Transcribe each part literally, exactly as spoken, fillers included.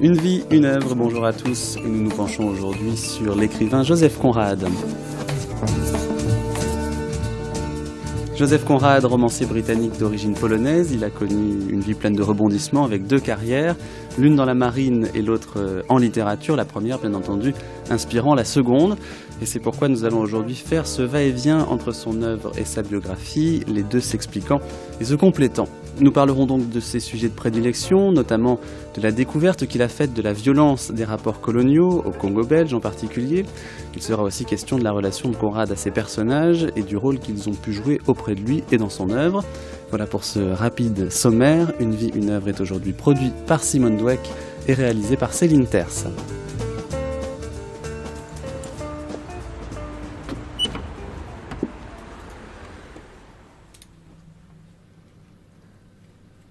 Une vie, une œuvre, bonjour à tous. Nous nous penchons aujourd'hui sur l'écrivain Joseph Conrad. Joseph Conrad, romancier britannique d'origine polonaise, il a connu une vie pleine de rebondissements avec deux carrières, l'une dans la marine et l'autre en littérature, la première bien entendu inspirant la seconde. Et c'est pourquoi nous allons aujourd'hui faire ce va-et-vient entre son œuvre et sa biographie, les deux s'expliquant et se complétant. Nous parlerons donc de ses sujets de prédilection, notamment de la découverte qu'il a faite de la violence des rapports coloniaux, au Congo belge en particulier. Il sera aussi question de la relation de Conrad à ses personnages et du rôle qu'ils ont pu jouer auprès de lui et dans son œuvre. Voilà pour ce rapide sommaire. Une vie, une œuvre est aujourd'hui produite par Simone Douek et réalisée par Céline Terce.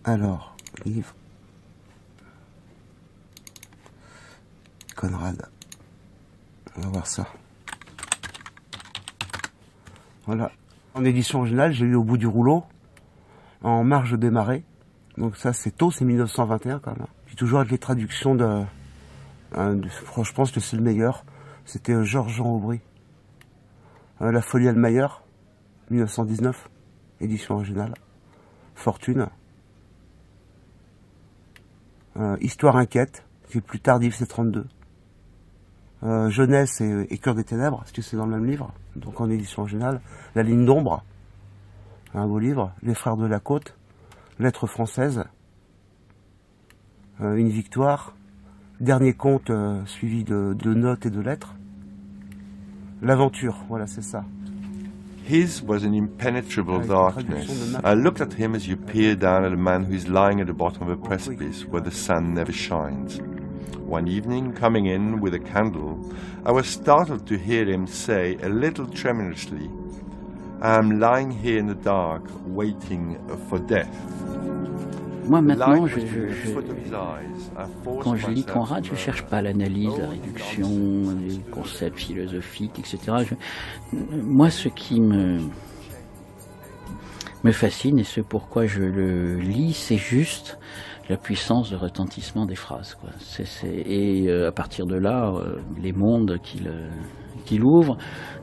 Alors, livre. Conrad. On va voir ça. Voilà. En édition originale, j'ai eu Au bout du rouleau, en marge des marais. Donc ça, c'est tôt, c'est mille neuf cent vingt et un quand même. Puis toujours avec les traductions de... de je pense que c'est le meilleur. C'était euh, Georges-Jean Aubry. Euh, La folie Almayer, mille neuf cent dix-neuf, édition originale. Fortune. Euh, Histoire Inquiète, qui est plus tardive, c'est trente-deux. Euh, Jeunesse et, et Cœur des Ténèbres, parce que c'est dans le même livre, donc en édition originale. La ligne d'ombre, un beau livre. Les frères de la côte, Lettres françaises. Euh, Une victoire. Dernier conte, euh, suivi de, de notes et de lettres. L'aventure, voilà, c'est ça. His was an impenetrable darkness. I looked at him as you peer down at a man who is lying at the bottom of a precipice where the sun never shines. One evening, coming in with a candle, I was startled to hear him say, a little tremulously, "I am lying here in the dark, waiting for death." Moi maintenant, je, je, je, quand je lis Conrad, je ne cherche pas l'analyse, la réduction, les concepts philosophiques, et cetera. Je, moi, ce qui me, me fascine et ce pourquoi je le lis, c'est juste la puissance de retentissement des phrases, quoi. C'est, c'est, et euh, à partir de là, euh, les mondes qu'il qu'il ouvre,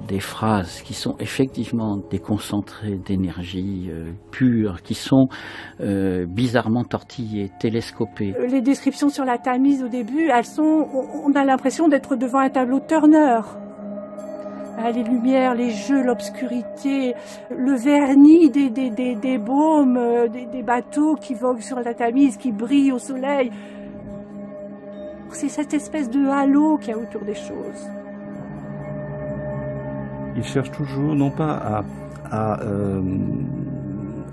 des phrases qui sont effectivement des concentrés d'énergie euh, pure, qui sont euh, bizarrement tortillées, télescopées. Les descriptions sur la Tamise au début, elles sont, on a l'impression d'être devant un tableau Turner. Les lumières, les jeux, l'obscurité, le vernis des, des, des, des baumes, des, des bateaux qui voguent sur la Tamise, qui brillent au soleil. C'est cette espèce de halo qu'il y a autour des choses. Il cherche toujours, non pas à, à euh,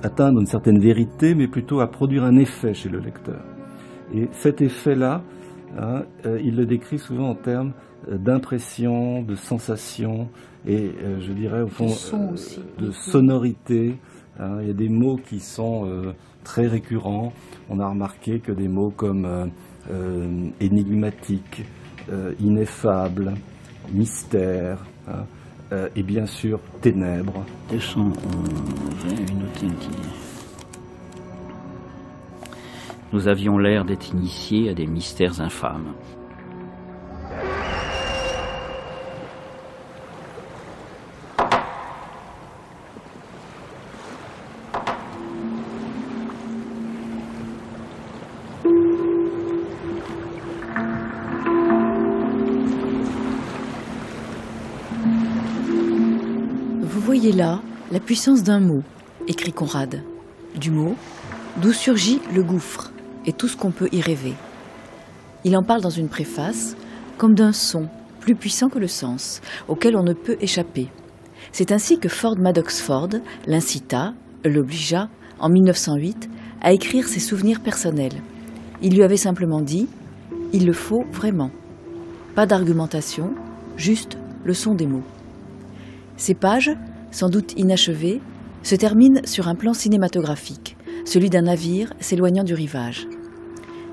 atteindre une certaine vérité, mais plutôt à produire un effet chez le lecteur. Et cet effet-là, hein, euh, il le décrit souvent en termes d'impression, de sensation, et euh, je dirais au fond euh, de sonorité. Hein, il y a des mots qui sont euh, très récurrents. On a remarqué que des mots comme euh, euh, énigmatique, euh, ineffable, mystère... Hein, Euh, et bien sûr, ténèbres. deux cent onze, une autre Antilles. Nous avions l'air d'être initiés à des mystères infâmes. Voyez là la puissance d'un mot, écrit Conrad. Du mot, d'où surgit le gouffre et tout ce qu'on peut y rêver. Il en parle dans une préface comme d'un son plus puissant que le sens, auquel on ne peut échapper. C'est ainsi que Ford Madox Ford l'incita, l'obligea, en mille neuf cent huit, à écrire ses souvenirs personnels. Il lui avait simplement dit « Il le faut vraiment ». Pas d'argumentation, juste le son des mots. Ces pages, sans doute inachevé, se termine sur un plan cinématographique, celui d'un navire s'éloignant du rivage.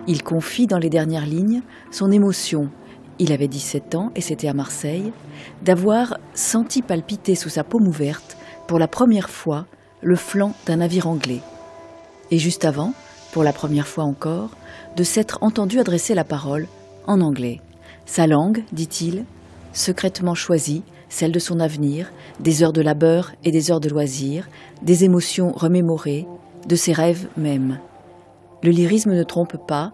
Il confie dans les dernières lignes son émotion il avait dix-sept ans et c'était à Marseille, d'avoir senti palpiter sous sa paume ouverte, pour la première fois, le flanc d'un navire anglais. Et juste avant, pour la première fois encore, de s'être entendu adresser la parole en anglais. Sa langue, dit-il, secrètement choisie, celle de son avenir, des heures de labeur et des heures de loisirs, des émotions remémorées, de ses rêves même. Le lyrisme ne trompe pas,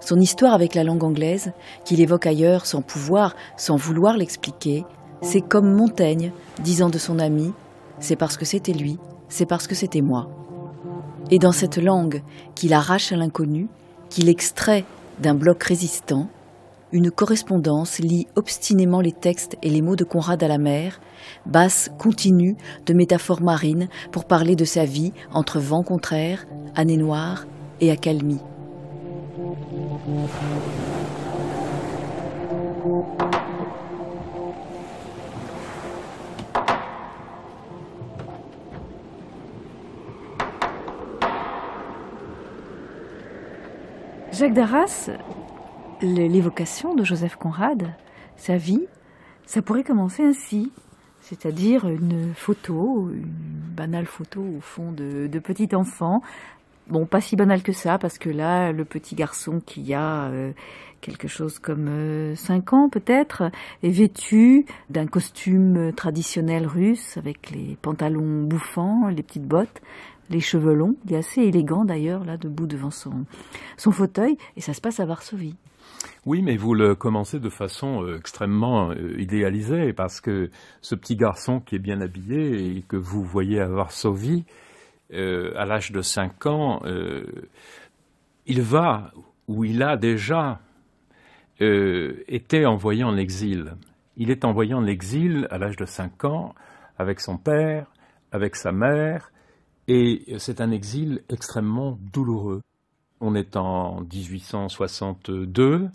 son histoire avec la langue anglaise, qu'il évoque ailleurs sans pouvoir, sans vouloir l'expliquer, c'est comme Montaigne disant de son ami « c'est parce que c'était lui, c'est parce que c'était moi ». Et dans cette langue qu'il arrache à l'inconnu, qu'il extrait d'un bloc résistant, une correspondance lie obstinément les textes et les mots de Conrad à la mer, basse continue de métaphores marines pour parler de sa vie entre vents contraires, années noires et accalmie. Jacques Darras, l'évocation de Joseph Conrad, sa vie, ça pourrait commencer ainsi, c'est-à-dire une photo, une banale photo au fond de, de petit enfant. Bon, pas si banale que ça, parce que là, le petit garçon qui a euh, quelque chose comme euh, cinq ans peut-être, est vêtu d'un costume traditionnel russe avec les pantalons bouffants, les petites bottes, les cheveux longs. Il est assez élégant d'ailleurs, là, debout devant son, son fauteuil, et ça se passe à Varsovie. Oui, mais vous le commencez de façon euh, extrêmement euh, idéalisée, parce que ce petit garçon qui est bien habillé et que vous voyez à Varsovie, euh, à l'âge de cinq ans, euh, il va où il a déjà euh, été envoyé en exil. Il est envoyé en exil à l'âge de cinq ans avec son père, avec sa mère, et c'est un exil extrêmement douloureux. On est en mille huit cent soixante-deux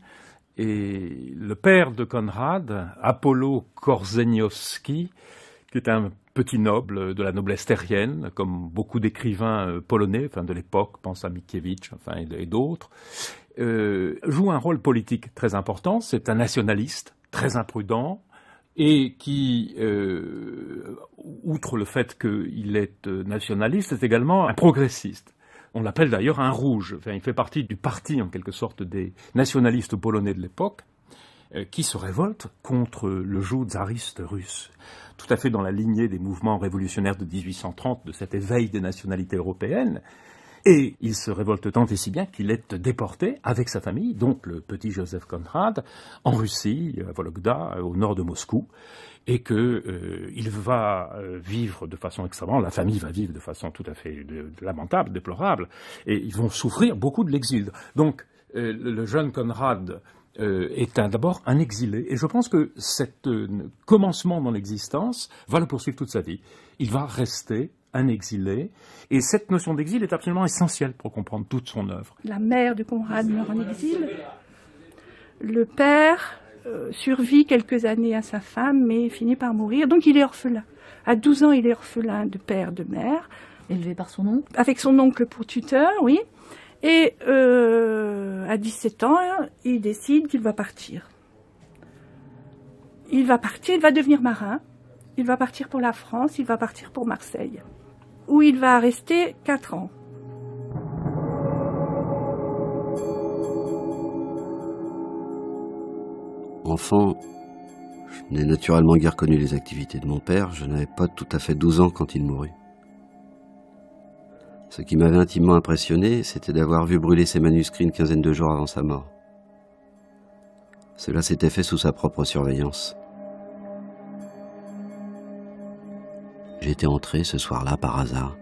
et le père de Conrad, Apollo Korzeniowski, qui est un petit noble de la noblesse terrienne, comme beaucoup d'écrivains polonais enfin, de l'époque, pense à Mickiewicz enfin, et d'autres, euh, joue un rôle politique très important. C'est un nationaliste très imprudent et qui, euh, outre le fait qu'il est nationaliste, est également un progressiste. On l'appelle d'ailleurs un rouge. Enfin, il fait partie du parti, en quelque sorte, des nationalistes polonais de l'époque, euh, qui se révoltent contre le joug tsariste russe. Tout à fait dans la lignée des mouvements révolutionnaires de mille huit cent trente, de cet éveil des nationalités européennes. Et il se révolte tant et si bien qu'il est déporté avec sa famille, donc le petit Joseph Conrad, en Russie, à Vologda, au nord de Moscou, et qu'il euh, va vivre de façon extrêmement, la famille va vivre de façon tout à fait de, de lamentable, déplorable, et ils vont souffrir beaucoup de l'exil. Donc euh, le jeune Conrad euh, est d'abord un exilé, et je pense que cet euh, commencement dans l'existence va le poursuivre toute sa vie. Il va rester un exilé, et cette notion d'exil est absolument essentielle pour comprendre toute son œuvre. La mère de Conrad meurt en exil, le père euh, survit quelques années à sa femme, mais finit par mourir, donc il est orphelin. À douze ans, il est orphelin de père, de mère. Élevé par son oncle ? Avec son oncle pour tuteur, oui. Et euh, à dix-sept ans, il décide qu'il va partir. Il va partir, il va devenir marin, il va partir pour la France, il va partir pour Marseille, où il va rester quatre ans. Enfant, je n'ai naturellement guère connu les activités de mon père. Je n'avais pas tout à fait douze ans quand il mourut. Ce qui m'avait intimement impressionné, c'était d'avoir vu brûler ses manuscrits une quinzaine de jours avant sa mort. Cela s'était fait sous sa propre surveillance. J'étais entré ce soir-là par hasard,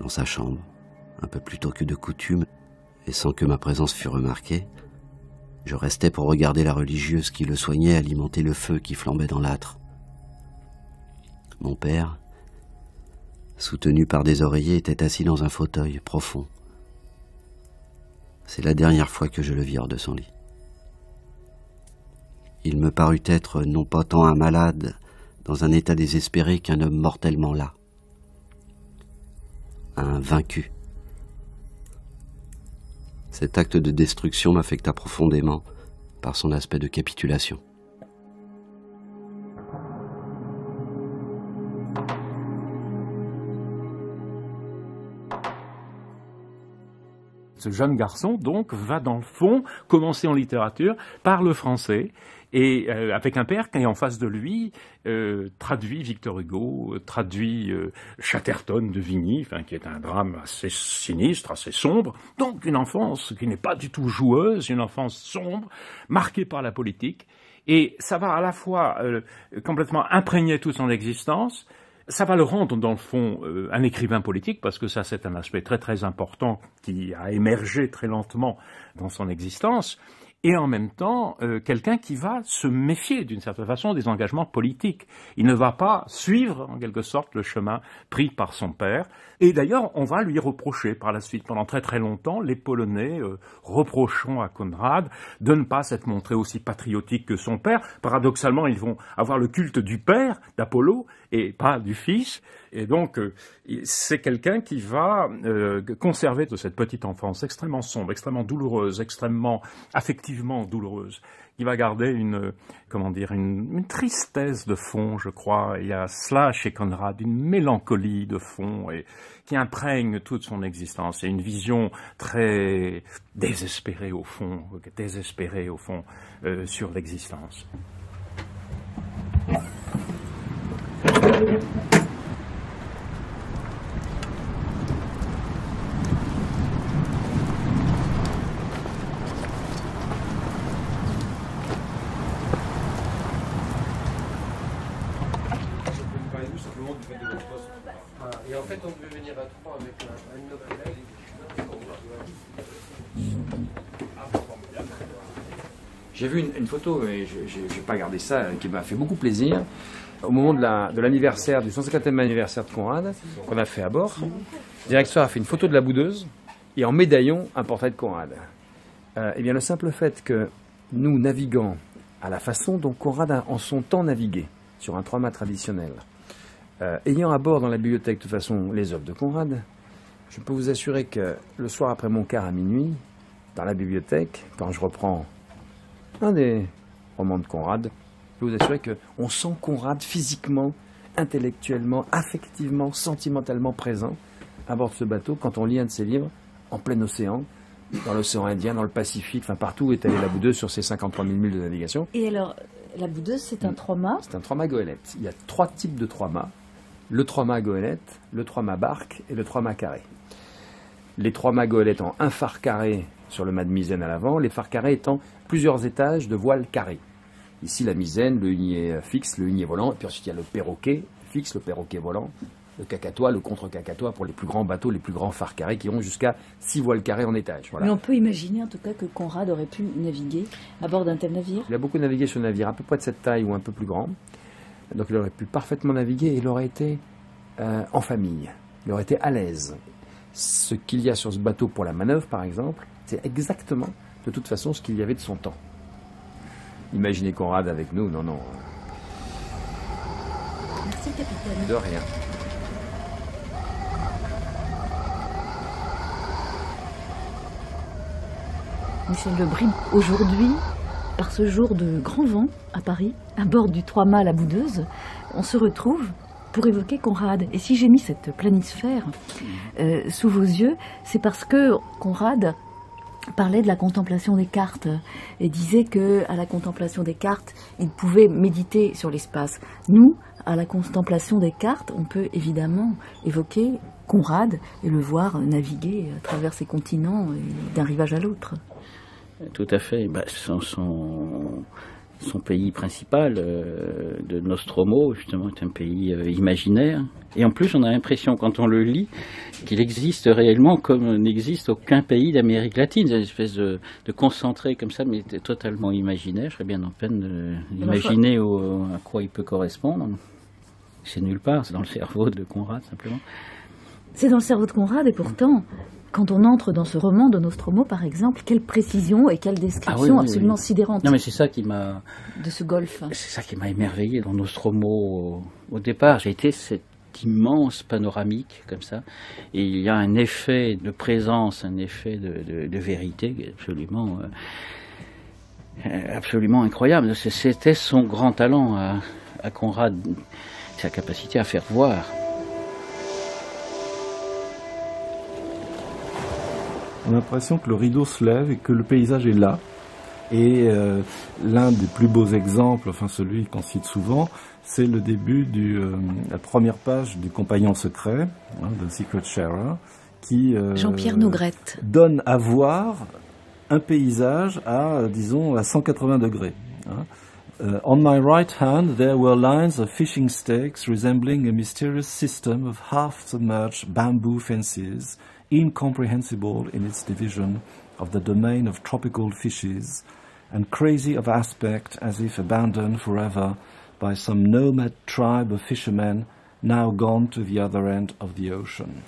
dans sa chambre, un peu plus tôt que de coutume, et sans que ma présence fût remarquée. Je restais pour regarder la religieuse qui le soignait alimenter le feu qui flambait dans l'âtre. Mon père, soutenu par des oreillers, était assis dans un fauteuil profond. C'est la dernière fois que je le vis hors de son lit. Il me parut être non pas tant un malade, dans un état désespéré, qu'un homme mortellement las, un vaincu. Cet acte de destruction m'affecta profondément, par son aspect de capitulation. Ce jeune garçon, donc, va dans le fond, commencer en littérature, parle français, et euh, avec un père qui est en face de lui, euh, traduit Victor Hugo, traduit euh, Chatterton de Vigny, enfin, qui est un drame assez sinistre, assez sombre. Donc une enfance qui n'est pas du tout joueuse, une enfance sombre, marquée par la politique. Et ça va à la fois euh, complètement imprégner toute son existence. Ça va le rendre, dans le fond, euh, un écrivain politique, parce que ça, c'est un aspect très très important qui a émergé très lentement dans son existence, et en même temps, euh, quelqu'un qui va se méfier, d'une certaine façon, des engagements politiques. Il ne va pas suivre, en quelque sorte, le chemin pris par son père. Et d'ailleurs, on va lui reprocher par la suite. Pendant très très longtemps, les Polonais euh, reprocheront à Conrad de ne pas s'être montré aussi patriotique que son père. Paradoxalement, ils vont avoir le culte du père, d'Apollo, et pas du fils. Et donc, euh, c'est quelqu'un qui va euh, conserver de cette petite enfance extrêmement sombre, extrêmement douloureuse, extrêmement affectivement douloureuse. Il va garder une, comment dire, une, une tristesse de fond, je crois. Il y a cela chez Conrad, une mélancolie de fond et, qui imprègne toute son existence. Et une vision très désespérée au fond, désespérée au fond euh, sur l'existence. Et en fait, on peut venir à trois avec un de nos collègues. J'ai vu une, une photo, et je n'ai pas gardé ça, qui m'a fait beaucoup plaisir. Au moment de l'anniversaire, la, du cent cinquantième anniversaire de Conrad, qu'on a fait à bord, le directeur a fait une photo de La Boudeuse et en médaillon, un portrait de Conrad. Euh, et bien, le simple fait que nous naviguons à la façon dont Conrad a en son temps navigué, sur un trois-mâts traditionnel, euh, ayant à bord dans la bibliothèque, de toute façon, les œuvres de Conrad, je peux vous assurer que le soir après mon quart à minuit, dans la bibliothèque, quand je reprends un des romans de Conrad, je peux vous assurer qu'on sent Conrad physiquement, intellectuellement, affectivement, sentimentalement présent à bord de ce bateau quand on lit un de ses livres en plein océan, dans l'océan Indien, dans le Pacifique, enfin partout où est allée La Boudeuse sur ses cinquante-trois mille milles de navigation. Et alors, La Boudeuse, c'est un trois-mâts ? C'est un trois-mâts goélette. Il y a trois types de trois-mâts. Le trois-mâts goélette, le trois-mâts barque et le trois-mâts carré. Les trois-mâts goélette en un phare carré sur le mât de misaine à l'avant, les phares carrés étant plusieurs étages de voile carré. Ici, la misaine, le hunier fixe, le hunier volant, et puis ensuite il y a le perroquet fixe, le perroquet volant, le cacatois, le contre-cacatois pour les plus grands bateaux, les plus grands phares carrés qui ont jusqu'à six voiles carrées en étage. Voilà. Mais on peut imaginer en tout cas que Conrad aurait pu naviguer à bord d'un tel navire. Il a beaucoup navigué sur un navire à peu près de cette taille ou un peu plus grand. Donc il aurait pu parfaitement naviguer et il aurait été euh, en famille, il aurait été à l'aise. Ce qu'il y a sur ce bateau pour la manœuvre, par exemple, c'est exactement de toute façon ce qu'il y avait de son temps. Imaginez Conrad avec nous, non, non. Merci, capitaine. De rien. Michel Le Bris, aujourd'hui, par ce jour de grand vent à Paris, à bord du trois-mâts La Boudeuse, on se retrouve pour évoquer Conrad. Et si j'ai mis cette planisphère euh, sous vos yeux, c'est parce que Conrad parlait de la contemplation des cartes et disait que à la contemplation des cartes, il pouvait méditer sur l'espace. Nous, à la contemplation des cartes, on peut évidemment évoquer Conrad et le voir naviguer à travers ces continents d'un rivage à l'autre. Tout à fait. Bah, son, son, son pays principal, euh, de Nostromo, justement, est un pays euh, imaginaire. Et en plus, on a l'impression, quand on le lit, qu'il existe réellement comme n'existe aucun pays d'Amérique latine. C'est une espèce de, de concentré comme ça, mais totalement imaginaire. Je serais bien en peine d'imaginer à quoi il peut correspondre. C'est nulle part, c'est dans le cerveau de Conrad, simplement. C'est dans le cerveau de Conrad, et pourtant, quand on entre dans ce roman de Nostromo, par exemple, quelle précision et quelle description ah oui, oui, oui. absolument sidérante. Non, mais c'est ça qui m'a... De ce golfe. C'est ça qui m'a émerveillé dans Nostromo. Au départ, j'ai été... cette immense panoramique comme ça, et il y a un effet de présence, un effet de, de, de vérité absolument euh, absolument incroyable. C'était son grand talent à, à Conrad, sa capacité à faire voir. On a l'impression que le rideau se lève et que le paysage est là. Et euh, l'un des plus beaux exemples, enfin celui qu'on cite souvent, c'est le début de euh, la première page du Compagnon secret, hein, de Secret Sharer, qui euh, Jean-Pierre Nogrette donne à voir un paysage à, disons, à cent quatre-vingts degrés. Hein. Uh, on my right hand, there were lines of fishing stakes resembling a mysterious system of half-submerged bamboo fences, incomprehensible in its division of the domain of tropical fishes, and crazy of aspect as if abandoned forever by some nomad tribe of fishermen now gone to the other end of the ocean.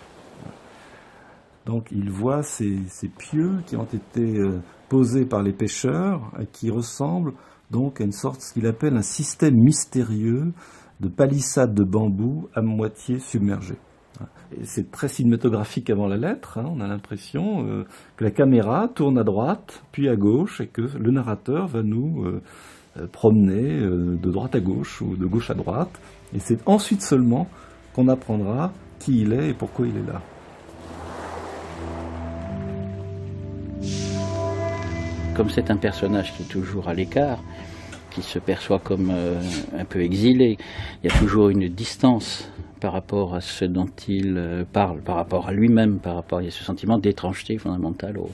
Donc il voit ces, ces pieux qui ont été euh, posés par les pêcheurs, qui ressemblent donc à une sorte, ce qu'il appelle un système mystérieux de palissades de bambou à moitié submergées. C'est très cinématographique avant la lettre, hein, on a l'impression euh, que la caméra tourne à droite, puis à gauche, et que le narrateur va nous euh, promener euh, de droite à gauche, ou de gauche à droite, et c'est ensuite seulement qu'on apprendra qui il est et pourquoi il est là. Comme c'est un personnage qui est toujours à l'écart, qui se perçoit comme euh, un peu exilé, il y a toujours une distance par rapport à ce dont il parle, par rapport à lui-même, par rapport à ce sentiment d'étrangeté fondamentale au,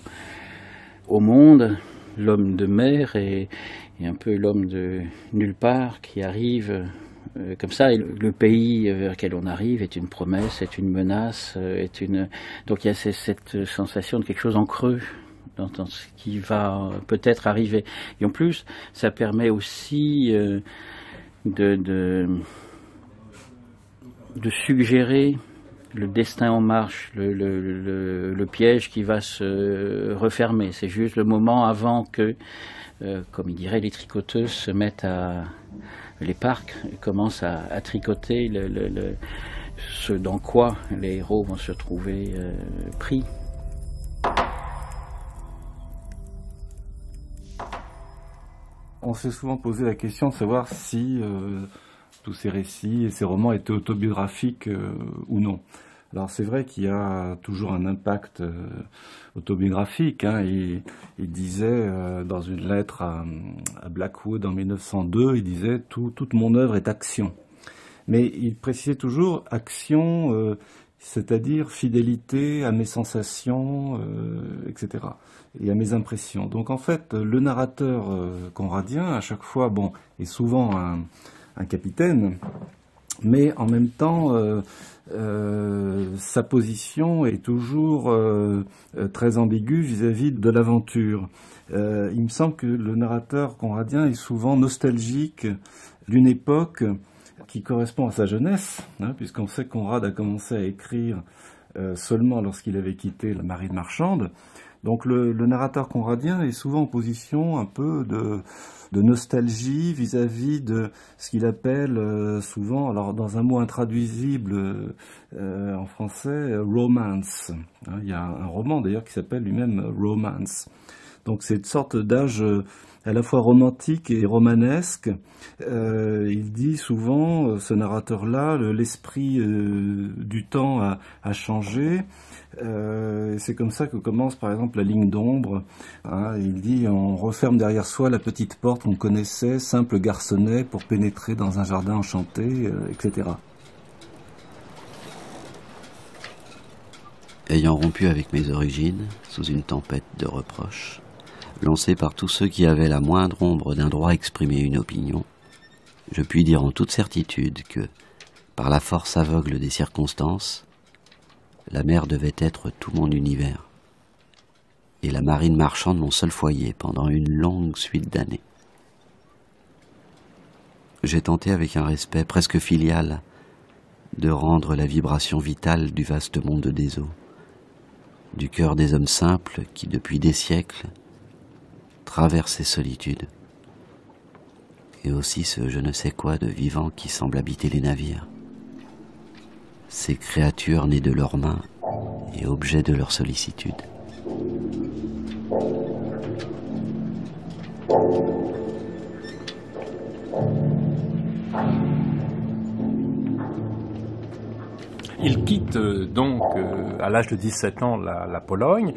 au monde. L'homme de mer et, et un peu l'homme de nulle part qui arrive euh, comme ça. Et le, le pays vers lequel on arrive est une promesse, est une menace, est une... Donc il y a cette sensation de quelque chose en creux dans, dans ce qui va peut-être arriver. Et en plus, ça permet aussi euh, de... de de suggérer le destin en marche, le, le, le, le piège qui va se refermer. C'est juste le moment avant que, euh, comme il dirait, les tricoteuses se mettent à... les parcs commencent à, à tricoter le, le, le, ce dans quoi les héros vont se trouver euh, pris. On s'est souvent posé la question de savoir si... Euh... tous ces récits et ces romans étaient autobiographiques euh, ou non. Alors c'est vrai qu'il y a toujours un impact euh, autobiographique. Hein. Il, il disait euh, dans une lettre à, à Blackwood en mille neuf cent deux, il disait tout, toute mon œuvre est action. Mais il précisait toujours action, euh, c'est-à-dire fidélité à mes sensations, euh, et cetera et à mes impressions. Donc en fait, le narrateur euh, conradien, à chaque fois, bon, est souvent un un capitaine, mais en même temps, euh, euh, sa position est toujours euh, très ambiguë vis-à-vis de l'aventure. Euh, il me semble que le narrateur conradien est souvent nostalgique d'une époque qui correspond à sa jeunesse, hein, puisqu'on sait que Conrad a commencé à écrire euh, seulement lorsqu'il avait quitté la marine marchande. Donc le, le narrateur conradien est souvent en position un peu de, de nostalgie vis-à-vis de ce qu'il appelle euh, souvent, alors dans un mot intraduisible euh, en français, romance. Hein, il y a un roman d'ailleurs qui s'appelle lui-même Romance. Donc c'est une sorte d'âge à la fois romantique et romanesque. Euh, il dit souvent, ce narrateur-là, l'esprit euh, du temps a, a changé. Euh, c'est comme ça que commence par exemple La ligne d'ombre, hein, il dit « On referme derrière soi la petite porte qu'on connaissait, simple garçonnet pour pénétrer dans un jardin enchanté, euh, et cetera » Ayant rompu avec mes origines, sous une tempête de reproches, lancée par tous ceux qui avaient la moindre ombre d'un droit à exprimer une opinion, je puis dire en toute certitude que, par la force aveugle des circonstances, la mer devait être tout mon univers, et la marine marchande mon seul foyer pendant une longue suite d'années. J'ai tenté avec un respect presque filial de rendre la vibration vitale du vaste monde des eaux, du cœur des hommes simples qui, depuis des siècles, traversent ces solitudes, et aussi ce je ne sais quoi de vivant qui semble habiter les navires. Ces créatures nées de leurs mains et objets de leur sollicitude. Il quitte donc euh, à l'âge de dix-sept ans la, la Pologne.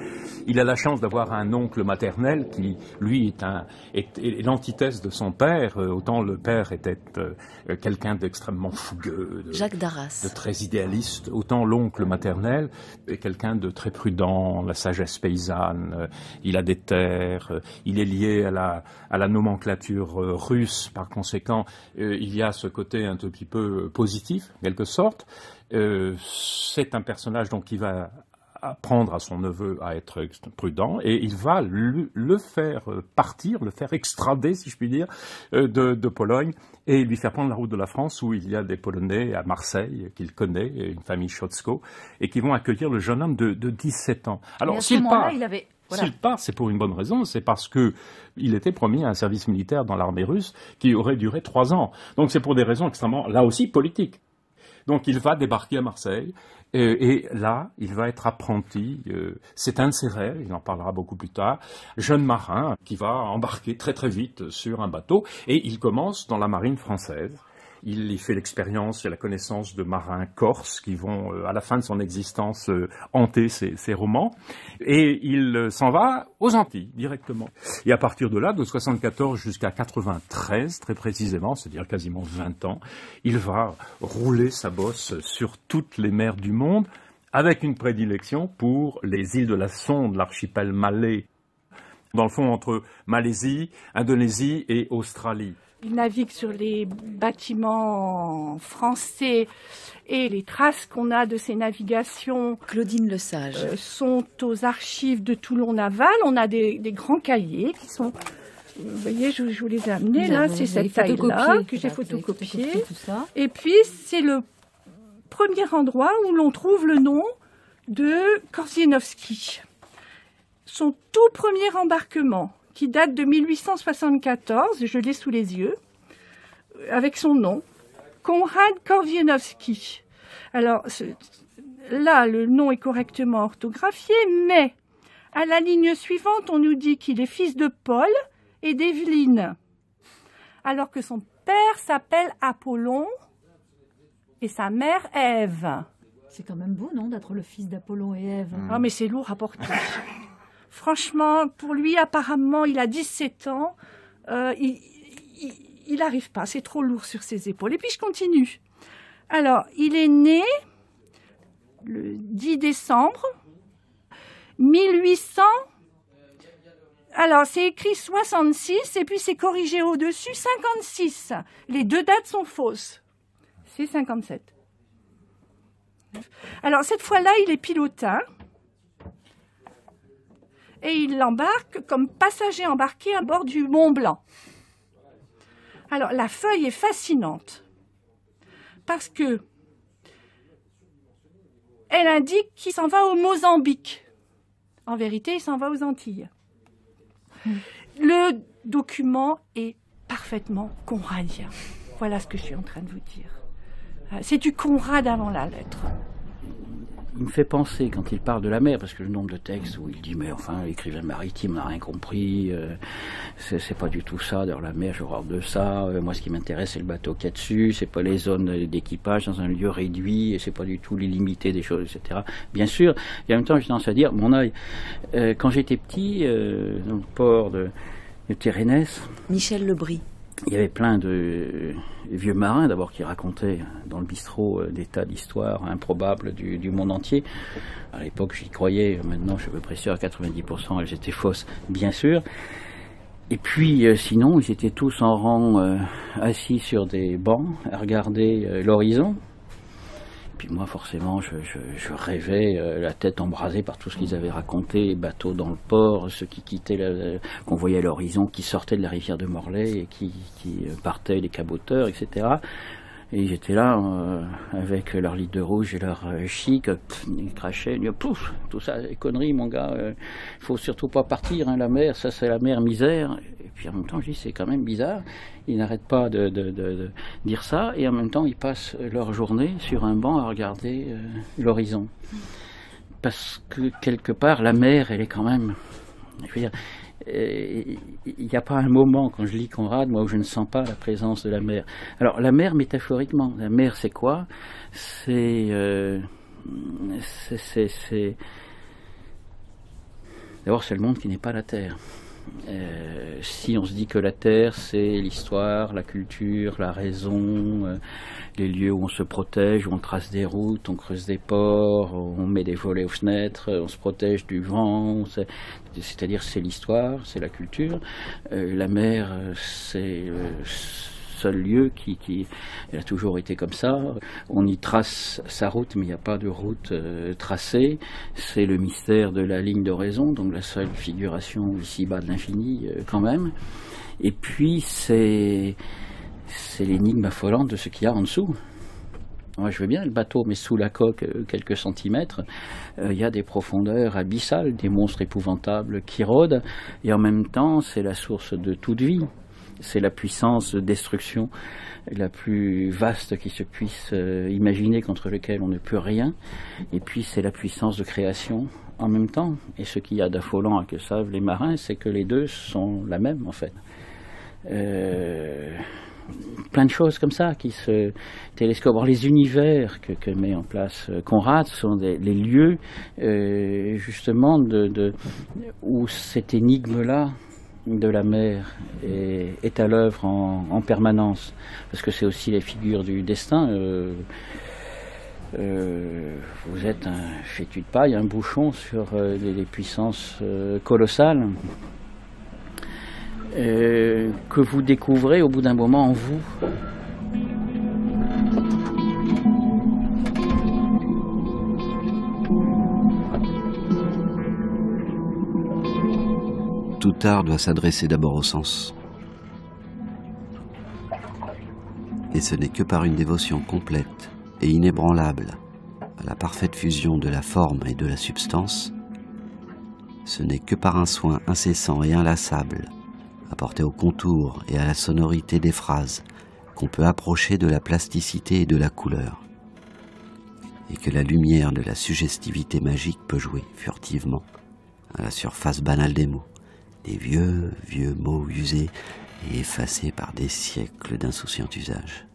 Il a la chance d'avoir un oncle maternel qui, lui, est, est, est l'antithèse de son père. Autant le père était euh, quelqu'un d'extrêmement fougueux, de, Jacques Darras, de très idéaliste, autant l'oncle maternel est quelqu'un de très prudent, la sagesse paysanne. Il a des terres, il est lié à la, à la nomenclature russe. Par conséquent, euh, il y a ce côté un tout petit peu positif, en quelque sorte. Euh, c'est un personnage donc qui va apprendre à son neveu à être prudent et il va le, le faire partir, le faire extrader, si je puis dire, de, de Pologne et lui faire prendre la route de la France où il y a des Polonais à Marseille qu'il connaît, une famille Chodzko, et qui vont accueillir le jeune homme de, de dix-sept ans. Alors s'il part, il avait... voilà. S'il part, c'est pour une bonne raison, c'est parce qu'il était promis à un service militaire dans l'armée russe qui aurait duré trois ans. Donc c'est pour des raisons extrêmement, là aussi, politiques. Donc il va débarquer à Marseille euh, et là, il va être apprenti, euh, c'est un de ses rêves, il en parlera beaucoup plus tard, jeune marin qui va embarquer très très vite sur un bateau et il commence dans la marine française. Il y fait l'expérience et la connaissance de marins corses qui vont, euh, à la fin de son existence, euh, hanter ses, ses romans. Et il euh, s'en va aux Antilles, directement. Et à partir de là, de soixante-quatorze jusqu'à quatre-vingt-treize, très précisément, c'est-à-dire quasiment vingt ans, il va rouler sa bosse sur toutes les mers du monde, avec une prédilection pour les îles de la Sonde, l'archipel malais, dans le fond entre Malaisie, Indonésie et Australie. Il navigue sur les bâtiments français et les traces qu'on a de ces navigations, Claudine Le Sage, euh, sont aux archives de Toulon Naval. On a des, des grands cahiers qui sont... Vous voyez, je, je vous les ai amenés. Là, c'est cette taille-là que j'ai photocopiée. Et puis, c'est le premier endroit où l'on trouve le nom de Korzienowski. Son tout premier embarquement, qui date de mille huit cent soixante-quatorze, je l'ai sous les yeux, avec son nom, Konrad Korzienowski. Alors ce, là, le nom est correctement orthographié, mais à la ligne suivante, on nous dit qu'il est fils de Paul et d'Evelyne, alors que son père s'appelle Apollon et sa mère Ève. C'est quand même beau, non, d'être le fils d'Apollon et Ève. Ah, mais c'est lourd à porter. Franchement, pour lui, apparemment, il a dix-sept ans, euh, il n'arrive pas, c'est trop lourd sur ses épaules. Et puis, je continue. Alors, il est né le dix décembre mille huit cents. Alors, c'est écrit soixante-six, et puis c'est corrigé au-dessus, cinquante-six. Les deux dates sont fausses. C'est cinquante-sept. Alors, cette fois-là, il est pilotin. Et il l'embarque comme passager embarqué à bord du Mont Blanc. Alors, la feuille est fascinante parce que elle indique qu'il s'en va au Mozambique. En vérité, il s'en va aux Antilles. Le document est parfaitement conradien. Voilà ce que je suis en train de vous dire. C'est du Conrad avant la lettre. Il me fait penser, quand il parle de la mer, parce que le nombre de textes où il dit « mais enfin, l'écrivain maritime n'a rien compris, euh, c'est pas du tout ça, d'ailleurs la mer, j'ai horreur de ça, euh, moi ce qui m'intéresse c'est le bateau qu'il y a dessus, c'est pas les zones d'équipage dans un lieu réduit, et c'est pas du tout l'illimité des choses, et cetera » Bien sûr, et en même temps j'ai tendance à dire « mon œil, euh, quand j'étais petit, euh, dans le port de, de Térénès, Michel Le Bris. Il y avait plein de vieux marins, d'abord, qui racontaient dans le bistrot des tas d'histoires improbables du, du monde entier. À l'époque, j'y croyais. Maintenant, je suis à peu près sûr, à quatre-vingt-dix pour cent, elles étaient fausses, bien sûr. Et puis, euh, sinon, ils étaient tous en rang, euh, assis sur des bancs, à regarder euh, l'horizon. Puis moi, forcément, je, je, je rêvais, euh, la tête embrasée par tout ce qu'ils avaient raconté, les bateaux dans le port, ceux qui quittaient, la, la, qu'on voyait à l'horizon, qui sortaient de la rivière de Morlaix et qui, qui partaient les caboteurs, et cetera. Et j'étais là, euh, avec leur litre de rouge et leur euh, chic, pff, ils crachaient, ils disaient, pouf, tout ça, les conneries, mon gars, euh, faut surtout pas partir, hein, la mer, ça c'est la mer misère. Et puis en même temps, je dis, c'est quand même bizarre. Ils n'arrêtent pas de, de, de, de dire ça, et en même temps, ils passent leur journée sur un banc à regarder euh, l'horizon. Parce que, quelque part, la mer, elle est quand même... Je veux dire, il n'y a pas un moment, quand je lis Conrad, moi, où je ne sens pas la présence de la mer. Alors, la mer, métaphoriquement, la mer, c'est quoi? C'est... Euh, c'est... D'abord, c'est le monde qui n'est pas la Terre. Euh, si on se dit que la Terre, c'est l'histoire, la culture, la raison, euh, les lieux où on se protège, où on trace des routes, on creuse des ports, on met des volets aux fenêtres, on se protège du vent, c'est-à-dire c'est l'histoire, c'est la culture. Euh, la mer, c'est le seul lieu qui, qui a toujours été comme ça. On y trace sa route, mais il n'y a pas de route euh, tracée. C'est le mystère de la ligne d'horizon, donc la seule figuration ici-bas de l'infini, euh, quand même. Et puis, c'est... c'est l'énigme affolante de ce qu'il y a en dessous. Moi, je veux bien le bateau, mais sous la coque, quelques centimètres, il euh, y a des profondeurs abyssales, des monstres épouvantables qui rôdent, et en même temps, c'est la source de toute vie. C'est la puissance de destruction la plus vaste qui se puisse euh, imaginer, contre laquelle on ne peut rien. Et puis, c'est la puissance de création en même temps. Et ce qu'il y a d'affolant, à que savent les marins, c'est que les deux sont la même, en fait. Euh... Plein de choses comme ça qui se télescopent. Alors, les univers que, que met en place Conrad sont des, les lieux euh, justement de, de, où cette énigme-là de la mer est, est à l'œuvre en, en permanence. Parce que c'est aussi les figures du destin. Euh, euh, vous êtes un fétu de paille, un bouchon sur euh, les, les puissances euh, colossales. Euh, que vous découvrez au bout d'un moment en vous. Tout art doit s'adresser d'abord au sens. Et ce n'est que par une dévotion complète et inébranlable à la parfaite fusion de la forme et de la substance, ce n'est que par un soin incessant et inlassable apporté au contour et à la sonorité des phrases, qu'on peut approcher de la plasticité et de la couleur, et que la lumière de la suggestivité magique peut jouer furtivement à la surface banale des mots, des vieux, vieux mots usés et effacés par des siècles d'insouciant usage.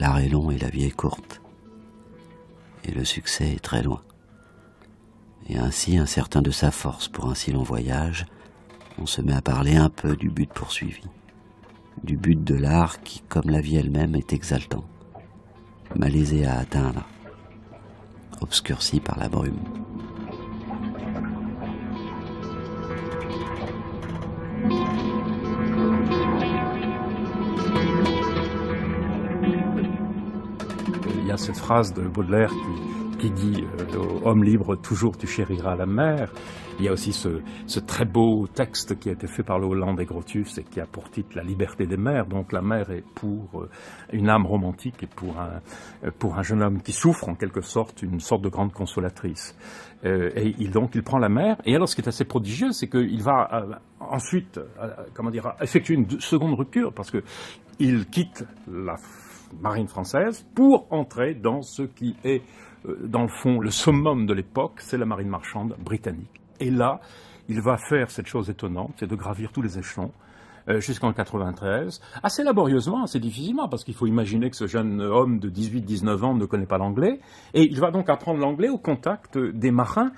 L'art est long et la vie est courte, et le succès est très loin, et ainsi incertain de sa force pour un si long voyage, on se met à parler un peu du but poursuivi, du but de l'art qui, comme la vie elle-même, est exaltant, malaisé à atteindre, obscurci par la brume. Il y a cette phrase de Baudelaire qui... qui dit euh, « Homme libre, toujours tu chériras la mer ». Il y a aussi ce, ce très beau texte qui a été fait par le Hollandais Grotius et qui a pour titre « La liberté des mers ». Donc la mer est pour euh, une âme romantique et pour un, euh, pour un jeune homme qui souffre en quelque sorte, une sorte de grande consolatrice. Euh, et il, donc il prend la mer. Et alors ce qui est assez prodigieux, c'est qu'il va euh, ensuite euh, comment dire, effectuer une seconde rupture parce qu'il quitte la marine française pour entrer dans ce qui est dans le fond, le summum de l'époque, c'est la marine marchande britannique. Et là, il va faire cette chose étonnante, c'est de gravir tous les échelons, euh, jusqu'en quatre-vingt-treize, assez laborieusement, assez difficilement, parce qu'il faut imaginer que ce jeune homme de dix-huit dix-neuf ans ne connaît pas l'anglais, et il va donc apprendre l'anglais au contact des marins,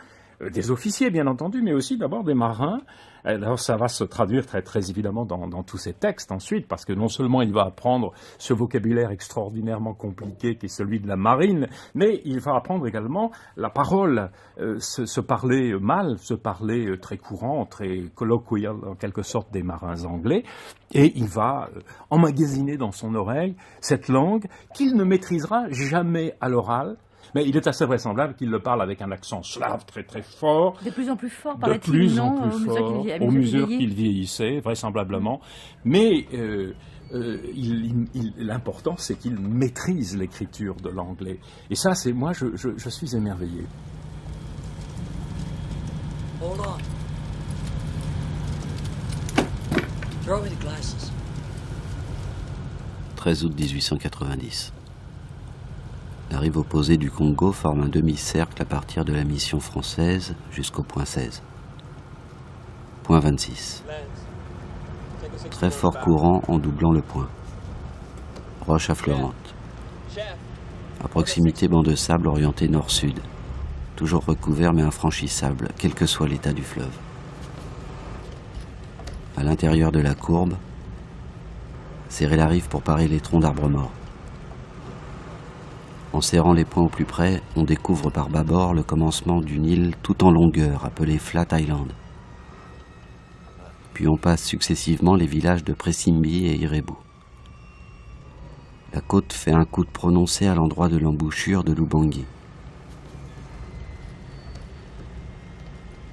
euh, des officiers bien entendu, mais aussi d'abord des marins. Alors ça va se traduire très, très évidemment dans, dans tous ces textes ensuite, parce que non seulement il va apprendre ce vocabulaire extraordinairement compliqué qui est celui de la marine, mais il va apprendre également la parole, euh, se, se parler mal, se parler très courant, très colloquial en quelque sorte des marins anglais, et il va emmagasiner dans son oreille cette langue qu'il ne maîtrisera jamais à l'oral. Mais il est assez vraisemblable qu'il le parle avec un accent slave très très fort. De plus en plus fort, paraît-il, de plus en plus fort, au mesure qu'il vieillissait, vraisemblablement. Mais euh, euh, il, il, il, l'important, c'est qu'il maîtrise l'écriture de l'anglais. Et ça, c'est moi, je, je, je suis émerveillé. Hold on. Throw me the glasses. treize août mille huit cent quatre-vingt-dix. La rive opposée du Congo forme un demi-cercle à partir de la mission française jusqu'au point seize. quatre virgule vingt-six. Très fort courant en doublant le point. Roche affleurante. À proximité, banc de sable orienté nord-sud. Toujours recouvert mais infranchissable, quel que soit l'état du fleuve. À l'intérieur de la courbe, serrer la rive pour parer les troncs d'arbres morts. En serrant les points au plus près, on découvre par bâbord le commencement d'une île tout en longueur, appelée Flat Island. Puis on passe successivement les villages de Presimbi et Irebu. La côte fait un coude prononcé à l'endroit de l'embouchure de Lubangui.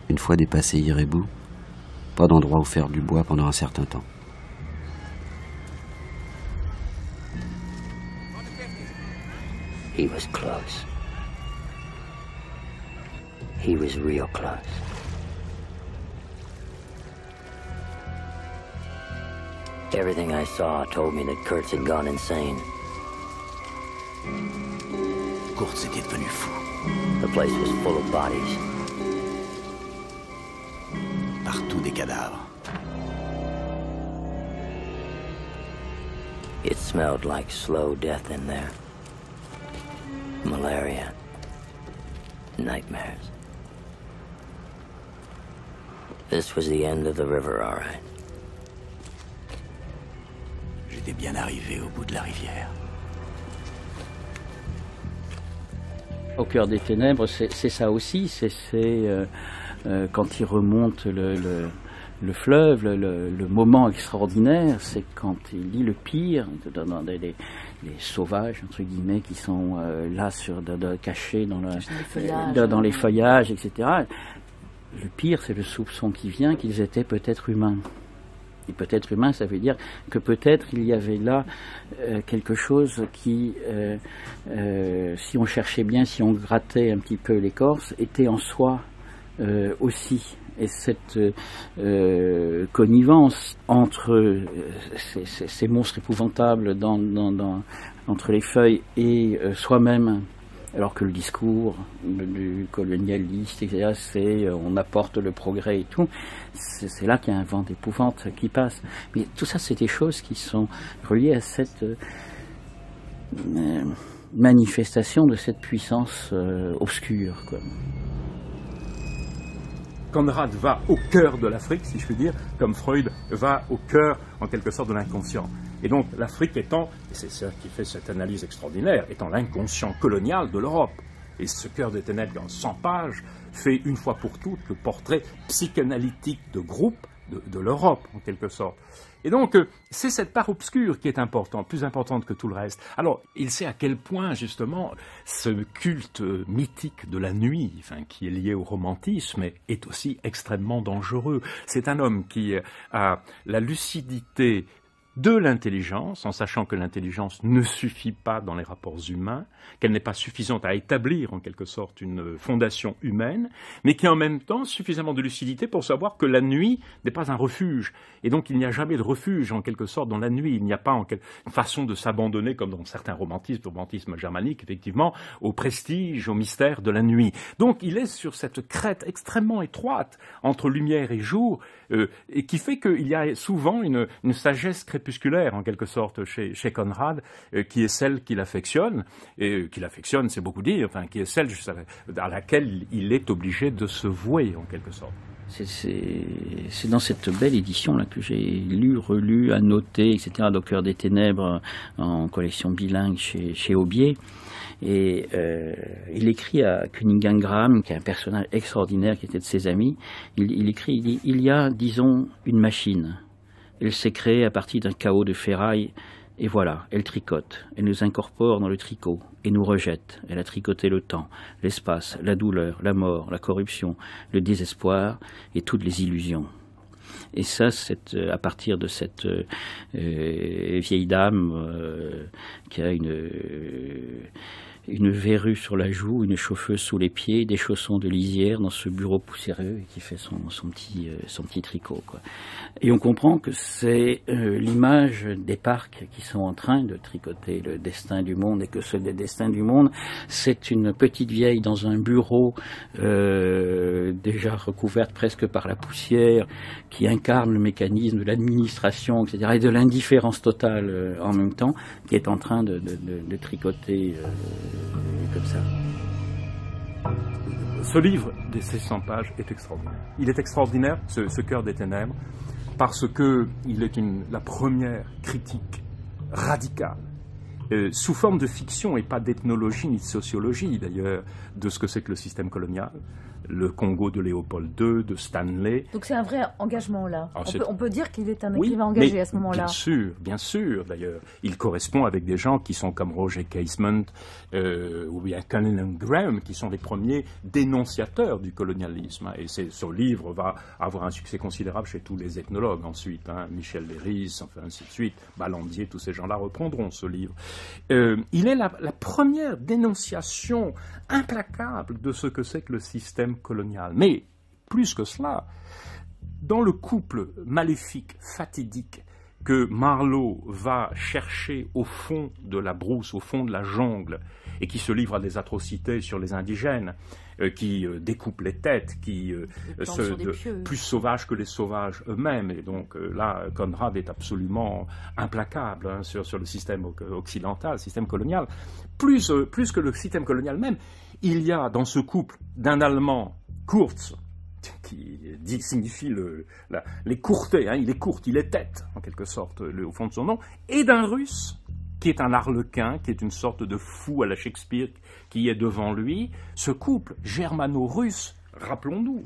Une fois dépassé Irebu, pas d'endroit où faire du bois pendant un certain temps. He was close. He was real close. Everything I saw told me that Kurtz had gone insane. Kurtz était devenu fou. The place was full of bodies. Partout des cadavres. It smelled like slow death in there. Malaria. Nightmares. This was the end of the river, all right. J'étais bien arrivé au bout de la rivière. Au cœur des ténèbres, c'est ça aussi. C'est euh, euh, quand il remonte le, le, le fleuve, le, le, le moment extraordinaire, c'est quand il lit le pire, dans des, des, les sauvages, entre guillemets, qui sont euh, là, sur, de, de, cachés dans, la, les euh, dans les feuillages, et cetera. Le pire, c'est le soupçon qui vient qu'ils étaient peut-être humains. Et peut-être humain, ça veut dire que peut-être il y avait là euh, quelque chose qui, euh, euh, si on cherchait bien, si on grattait un petit peu l'écorce, était en soi euh, aussi. Et cette euh, connivence entre euh, ces, ces, ces monstres épouvantables dans, dans, dans, entre les feuilles et euh, soi-même, alors que le discours du colonialiste, et cetera, c'est euh, on apporte le progrès et tout, c'est là qu'il y a un vent d'épouvante qui passe. Mais tout ça, c'est des choses qui sont reliées à cette euh, manifestation de cette puissance euh, obscure, quoi. Conrad va au cœur de l'Afrique, si je puis dire, comme Freud va au cœur, en quelque sorte, de l'inconscient. Et donc l'Afrique étant, et c'est ça qui fait cette analyse extraordinaire, étant l'inconscient colonial de l'Europe. Et ce cœur des ténèbres dans cent pages fait une fois pour toutes le portrait psychanalytique de groupe de, de l'Europe, en quelque sorte. Et donc c'est cette part obscure qui est importante, plus importante que tout le reste. Alors il sait à quel point justement ce culte mythique de la nuit, enfin, qui est lié au romantisme, est aussi extrêmement dangereux. C'est un homme qui a la lucidité de l'intelligence, en sachant que l'intelligence ne suffit pas dans les rapports humains, qu'elle n'est pas suffisante à établir en quelque sorte une fondation humaine, mais qui a en même temps suffisamment de lucidité pour savoir que la nuit n'est pas un refuge. Et donc il n'y a jamais de refuge en quelque sorte dans la nuit. Il n'y a pas en quel... une façon de s'abandonner, comme dans certains romantismes, romantisme germanique, effectivement, au prestige, au mystère de la nuit. Donc il est sur cette crête extrêmement étroite entre lumière et jour, euh, et qui fait qu'il y a souvent une, une sagesse crépusculaire Crépusculaire en quelque sorte chez, chez Conrad, euh, qui est celle qu'il affectionne, et euh, qu'il affectionne, c'est beaucoup dire, enfin, qui est celle à laquelle il est obligé de se vouer en quelque sorte. C'est dans cette belle édition là que j'ai lu, relu, annoté, et cetera, au cœur des ténèbres, en collection bilingue chez, chez Aubier. Et euh, il écrit à Cunningham Graham, qui est un personnage extraordinaire, qui était de ses amis, il, il écrit, il dit, il y a, disons, une machine. Elle s'est créée à partir d'un chaos de ferraille, et voilà, elle tricote, elle nous incorpore dans le tricot, et nous rejette. Elle a tricoté le temps, l'espace, la douleur, la mort, la corruption, le désespoir, et toutes les illusions. Et ça, c'est à partir de cette euh, vieille dame euh, qui a une... Euh, une verrue sur la joue, une chauffeuse sous les pieds, des chaussons de lisière dans ce bureau poussiéreux qui fait son, son, petit, son petit tricot, quoi. Et on comprend que c'est euh, l'image des parcs qui sont en train de tricoter le destin du monde, et que ce destin du monde, c'est une petite vieille dans un bureau euh, déjà recouverte presque par la poussière, qui incarne le mécanisme de l'administration, et cetera, et de l'indifférence totale euh, en même temps, qui est en train de, de, de, de tricoter euh, comme ça. Ce livre de ces cent pages est extraordinaire. Il est extraordinaire, ce, ce Cœur des Ténèbres, parce qu'il est une, la première critique radicale, euh, sous forme de fiction et pas d'ethnologie ni de sociologie d'ailleurs, de ce que c'est que le système colonial, le Congo de Léopold deux, de Stanley. Donc c'est un vrai engagement là. On peut, on peut dire qu'il est un écrivain oui, engagé à ce moment-là. Bien sûr, bien sûr d'ailleurs. Il correspond avec des gens qui sont comme Roger Casement euh, ou bien Cunningham Graham, qui sont les premiers dénonciateurs du colonialisme. Hein. Et ce livre va avoir un succès considérable chez tous les ethnologues ensuite. Hein. Michel Le Bris, enfin, ainsi de suite, Ballandier, tous ces gens-là reprendront ce livre. Euh, il est la, la première dénonciation implacable de ce que c'est que le système colonial. Mais, plus que cela, dans le couple maléfique, fatidique, que Marlowe va chercher au fond de la brousse, au fond de la jungle, et qui se livre à des atrocités sur les indigènes, euh, qui euh, découpe les têtes, qui euh, se, de, plus sauvages que les sauvages eux-mêmes. Et donc euh, là, Conrad est absolument implacable hein, sur, sur le système occidental, le système colonial. Plus, euh, plus que le système colonial même, il y a dans ce couple d'un Allemand, Kurtz, qui dit, signifie le, la, les courtés, hein, il est court, il est tête, en quelque sorte, le, au fond de son nom, et d'un Russe, qui est un harlequin, qui est une sorte de fou à la Shakespeare, qui est devant lui. Ce couple germano-russe, rappelons-nous,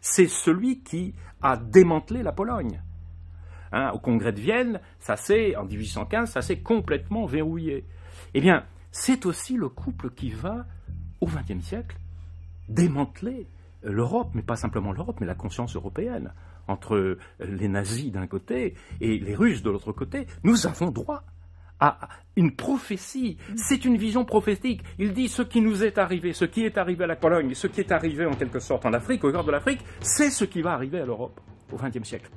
c'est celui qui a démantelé la Pologne. Hein, au congrès de Vienne, ça s'est, en mille huit cent quinze, ça s'est complètement verrouillé. Eh bien, c'est aussi le couple qui va, au vingtième siècle, démanteler l'Europe, mais pas simplement l'Europe, mais la conscience européenne, entre les nazis d'un côté et les Russes de l'autre côté. Nous avons droit à une prophétie, c'est une vision prophétique. Il dit ce qui nous est arrivé, ce qui est arrivé à la Pologne, ce qui est arrivé en quelque sorte en Afrique, au cœur de l'Afrique, c'est ce qui va arriver à l'Europe au vingtième siècle.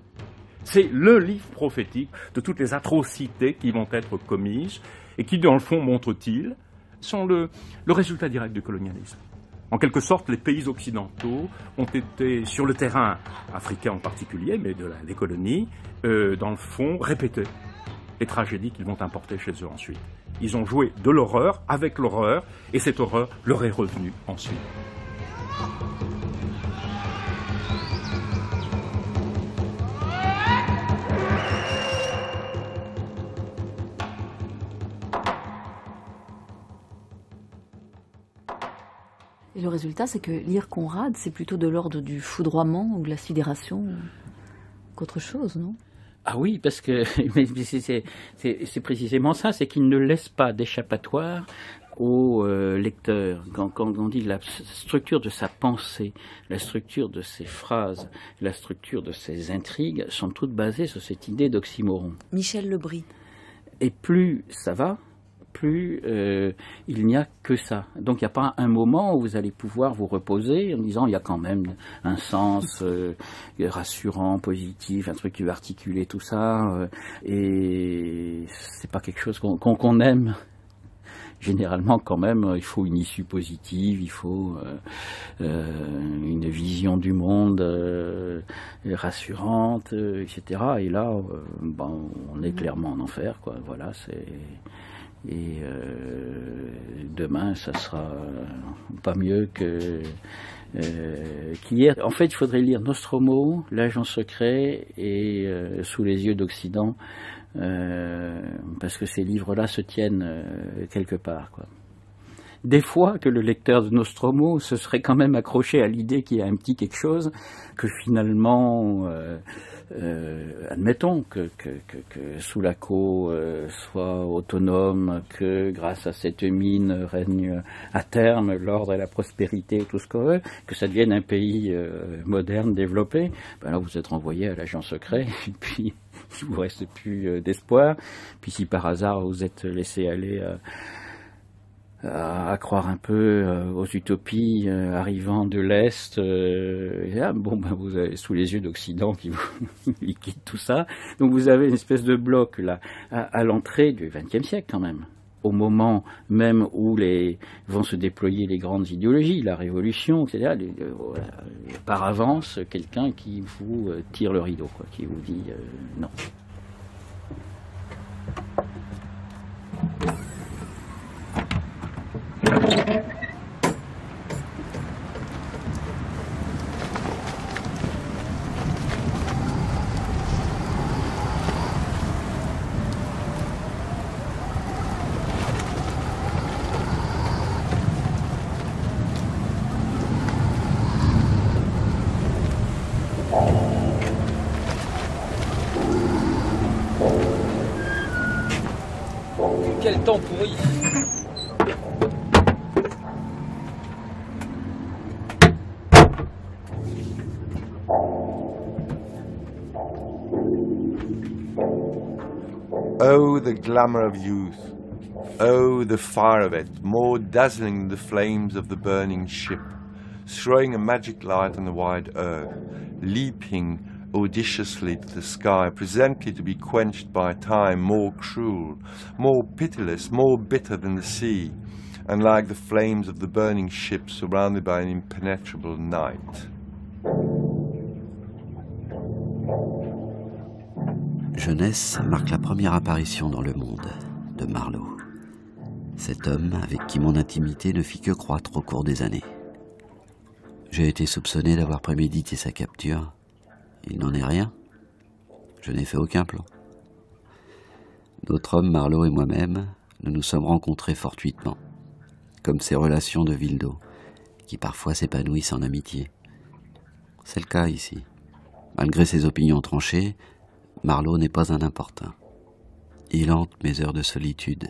C'est le livre prophétique de toutes les atrocités qui vont être commises et qui, dans le fond, montre-t-il, sont le, le résultat direct du colonialisme. En quelque sorte, les pays occidentaux ont été, sur le terrain africain en particulier, mais de la, des colonies, euh, dans le fond, répétés les tragédies qu'ils vont importer chez eux ensuite. Ils ont joué de l'horreur avec l'horreur, et cette horreur leur est revenue ensuite. Le résultat, c'est que lire Conrad, c'est plutôt de l'ordre du foudroiement ou de la sidération qu'autre chose, non? Ah oui, parce que c'est précisément ça, c'est qu'il ne laisse pas d'échappatoire au euh, lecteur. Quand, quand on dit la structure de sa pensée, la structure de ses phrases, la structure de ses intrigues sont toutes basées sur cette idée d'oxymoron. Michel Le Bris. Et plus ça va, plus euh, il n'y a que ça. Donc il n'y a pas un moment où vous allez pouvoir vous reposer en disant il y a quand même un sens euh, rassurant, positif, un truc qui va articuler tout ça. Euh, et c'est pas quelque chose qu'on qu'on, qu'on aime. Généralement, quand même, il faut une issue positive, il faut euh, euh, une vision du monde euh, rassurante, euh, et cetera. Et là, euh, ben, on est clairement en enfer, quoi. Voilà, c'est... Et euh, demain, ça sera pas mieux que euh, qu'hier. En fait, il faudrait lire Nostromo, L'Agent secret et euh, Sous les yeux d'Occident, euh, parce que ces livres-là se tiennent euh, quelque part, quoi. Des fois que le lecteur de Nostromo se serait quand même accroché à l'idée qu'il y a un petit quelque chose que finalement, euh, euh, admettons que, que, que, que Soulaco euh, soit autonome, que grâce à cette mine règne à terme l'ordre et la prospérité, tout ce qu'on veut, que ça devienne un pays euh, moderne, développé, ben là vous êtes renvoyé à l'agent secret, et puis... il vous reste plus d'espoir. Puis si par hasard vous êtes laissé aller à, à, à croire un peu euh, aux utopies euh, arrivant de l'Est. Euh, et là, bon, ben, vous avez sous les yeux d'Occident qui vous liquide tout ça. Donc vous avez une espèce de bloc là à, à l'entrée du vingtième siècle quand même. Au moment même où les, vont se déployer les grandes idéologies, la révolution, et cetera, les, euh, voilà, par avance, quelqu'un qui vous euh, tire le rideau, quoi, qui vous dit euh, non. Temps pourri. Oh, the glamour of youth. Oh, the fire of it, more dazzling than the flames of the burning ship, throwing a magic light on the wide earth, leaping audaciously to the sky, presently to be quenched by time, more cruel, more pitiless, more bitter than the sea, and like the flames of the burning ship surrounded by an impenetrable night. Jeunesse marque la première apparition dans le monde de Marlowe, cet homme avec qui mon intimité ne fit que croître au cours des années. J'ai été soupçonné d'avoir prémédité sa capture. Il n'en est rien. Je n'ai fait aucun plan. D'autres hommes, Marlowe et moi-même, nous nous sommes rencontrés fortuitement, comme ces relations de ville d'eau, qui parfois s'épanouissent en amitié. C'est le cas ici. Malgré ses opinions tranchées, Marlowe n'est pas un importun. Il hante mes heures de solitude,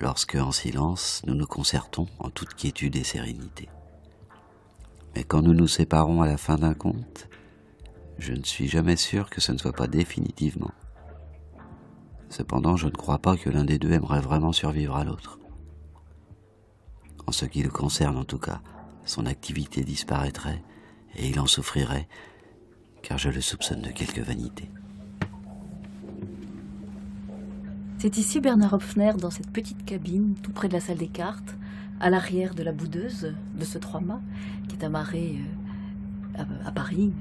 lorsque, en silence, nous nous concertons en toute quiétude et sérénité. Mais quand nous nous séparons à la fin d'un conte, je ne suis jamais sûr que ce ne soit pas définitivement. Cependant, je ne crois pas que l'un des deux aimerait vraiment survivre à l'autre. En ce qui le concerne, en tout cas, son activité disparaîtrait et il en souffrirait, car je le soupçonne de quelque vanité. C'est ici Bernard Hopfner, dans cette petite cabine, tout près de la salle des cartes, à l'arrière de la Boudeuse, de ce trois-mâts, qui est amarré à Paris,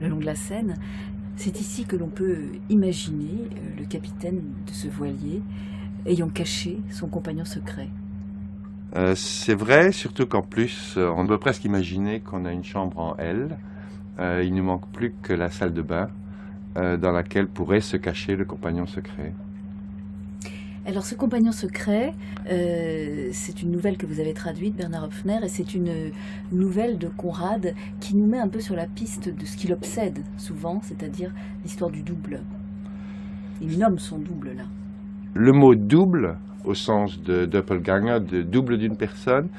le long de la Seine. C'est ici que l'on peut imaginer le capitaine de ce voilier ayant caché son compagnon secret. Euh, c'est vrai, surtout qu'en plus, on doit presque imaginer qu'on a une chambre en L. Euh, il ne manque plus que la salle de bain euh, dans laquelle pourrait se cacher le compagnon secret. Alors, ce compagnon secret, euh, c'est une nouvelle que vous avez traduite, Bernard Hopfner, et c'est une nouvelle de Conrad qui nous met un peu sur la piste de ce qui l'obsède souvent, c'est-à-dire l'histoire du double. Il nomme son double, là. Le mot « double », au sens de doppelganger, de double d'une personne,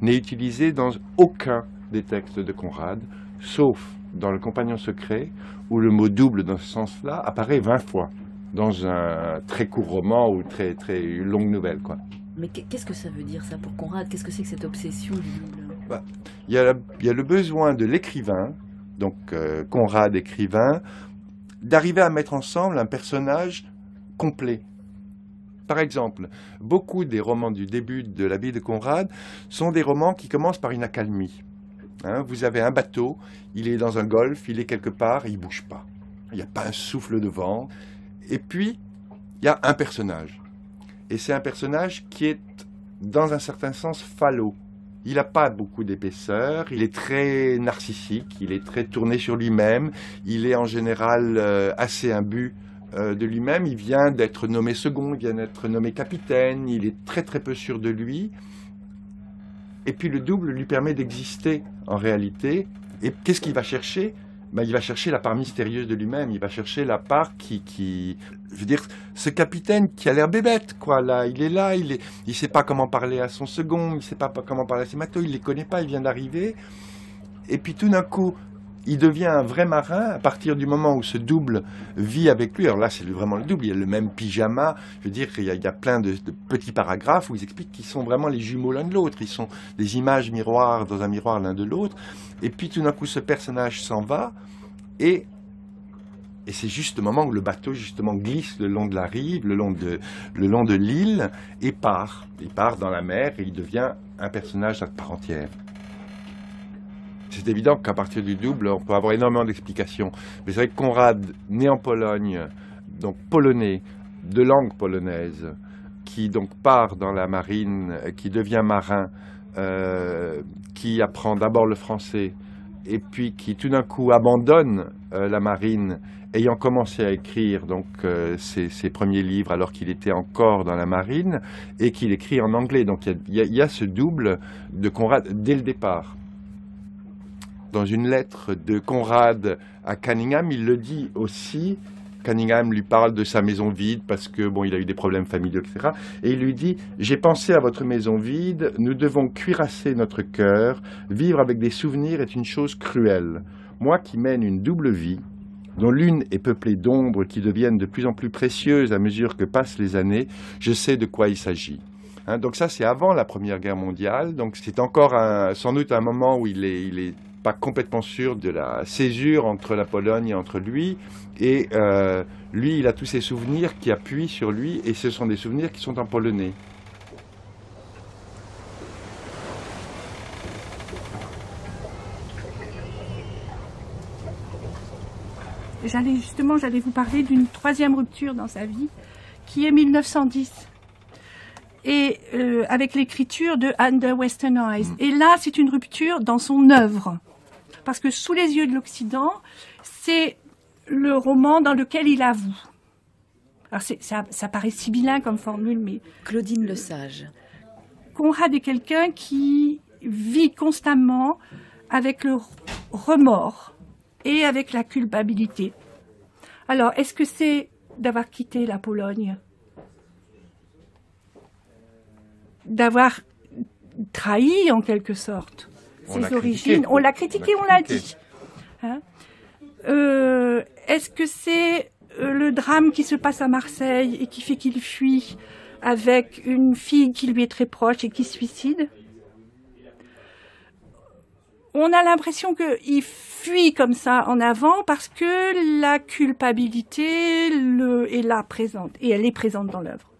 n'est utilisé dans aucun des textes de Conrad, sauf dans le compagnon secret, où le mot « double » dans ce sens-là apparaît vingt fois. Dans un très court roman ou très très longue nouvelle, quoi. Mais qu'est-ce que ça veut dire, ça, pour Conrad? Qu'est-ce que c'est que cette obsession du double? Bah, y a la, y a le besoin de l'écrivain, donc euh, Conrad écrivain, d'arriver à mettre ensemble un personnage complet. Par exemple, beaucoup des romans du début de la vie de Conrad sont des romans qui commencent par une accalmie. Hein, vous avez un bateau, il est dans un golfe, il est quelque part, il ne bouge pas. Il n'y a pas un souffle de vent. Et puis, il y a un personnage. Et c'est un personnage qui est, dans un certain sens, falot. Il n'a pas beaucoup d'épaisseur, il est très narcissique, il est très tourné sur lui-même, il est en général euh, assez imbu euh, de lui-même, il vient d'être nommé second, il vient d'être nommé capitaine, il est très très peu sûr de lui. Et puis le double lui permet d'exister en réalité. Et qu'est-ce qu'il va chercher ? Ben, il va chercher la part mystérieuse de lui-même, il va chercher la part qui, qui... Je veux dire, ce capitaine qui a l'air bébête, quoi, là, il est là, il est... il sait pas comment parler à son second, il sait pas comment parler à ses matelots, il les connaît pas, il vient d'arriver. Et puis tout d'un coup, il devient un vrai marin à partir du moment où ce double vit avec lui. Alors là, c'est vraiment le double, il y a le même pyjama. Je veux dire qu'il y, y a plein de, de petits paragraphes où ils expliquent qu'ils sont vraiment les jumeaux l'un de l'autre. Ils sont des images miroirs dans un miroir l'un de l'autre. Et puis tout d'un coup, ce personnage s'en va et... Et c'est juste le moment où le bateau justement glisse le long de la rive, le long de, le long de l'île, et part. Il part dans la mer et il devient un personnage à part entière. C'est évident qu'à partir du double, on peut avoir énormément d'explications. Mais c'est vrai que Conrad, né en Pologne, donc polonais, de langue polonaise, qui donc part dans la marine, qui devient marin, euh, qui apprend d'abord le français, et puis qui tout d'un coup abandonne euh, la marine, ayant commencé à écrire donc, euh, ses, ses premiers livres alors qu'il était encore dans la marine, et qu'il écrit en anglais. Donc il y, y, y a ce double de Conrad dès le départ. Dans une lettre de Conrad à Cunningham, il le dit aussi. Cunningham lui parle de sa maison vide parce que bon, il a eu des problèmes familiaux, et cetera. Et il lui dit « J'ai pensé à votre maison vide, nous devons cuirasser notre cœur, vivre avec des souvenirs est une chose cruelle. Moi qui mène une double vie, dont l'une est peuplée d'ombres qui deviennent de plus en plus précieuses à mesure que passent les années, je sais de quoi il s'agit. » Hein, donc ça, c'est avant la Première Guerre mondiale, donc c'est encore un, sans doute un moment où il est... Il est pas complètement sûr de la césure entre la Pologne et entre lui. Et euh, lui, il a tous ses souvenirs qui appuient sur lui, et ce sont des souvenirs qui sont en polonais. J'allais justement, j'allais vous parler d'une troisième rupture dans sa vie, qui est mille neuf cent dix. Et euh, avec l'écriture de Under Western Eyes. Et là, c'est une rupture dans son œuvre. Parce que Sous les yeux de l'Occident, c'est le roman dans lequel il avoue. Alors ça, ça paraît sibyllin comme formule, mais... Claudine Le Sage. Conrad est quelqu'un qui vit constamment avec le remords et avec la culpabilité. Alors, est-ce que c'est d'avoir quitté la Pologne, d'avoir trahi en quelque sorte ses origines? On l'a critiqué, on l'a dit. Hein, euh, est-ce que c'est le drame qui se passe à Marseille et qui fait qu'il fuit avec une fille qui lui est très proche et qui se suicide? On a l'impression qu'il fuit comme ça en avant parce que la culpabilité le, est là présente, et elle est présente dans l'œuvre.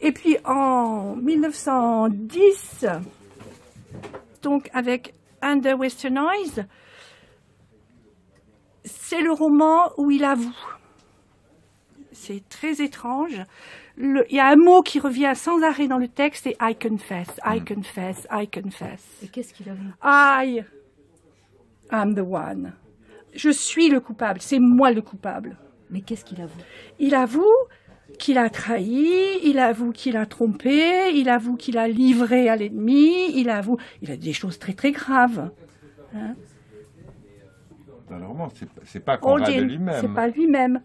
Et puis en mille neuf cent dix, donc avec Under Western Eyes, c'est le roman où il avoue. C'est très étrange. Le, il y a un mot qui revient sans arrêt dans le texte, c'est I confess, I confess, I confess. Et qu'est-ce qu'il avoue? I am the one. Je suis le coupable, c'est moi le coupable. Mais qu'est-ce qu'il avoue? Il avoue qu'il a trahi, il avoue qu'il a trompé, il avoue qu'il a livré à l'ennemi, il avoue... Il a des choses très très graves. Hein, dans le roman, c'est pas Conrad de lui-même. C'est pas lui-même.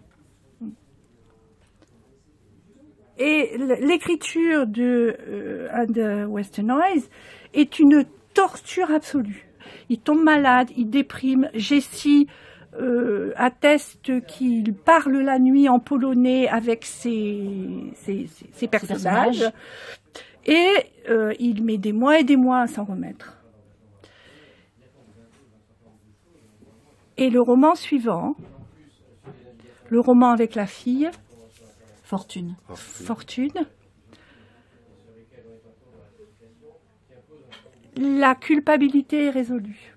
Et l'écriture de euh, Under Western Eyes est une torture absolue. Il tombe malade, il déprime, Jessie... Euh, atteste qu'il parle la nuit en polonais avec ses, ses, ses, ses personnages, personnages. Et euh, il met des mois et des mois à s'en remettre. Et le roman suivant, le roman avec la fille, Fortune, Fortune, Fortune. La culpabilité est résolue.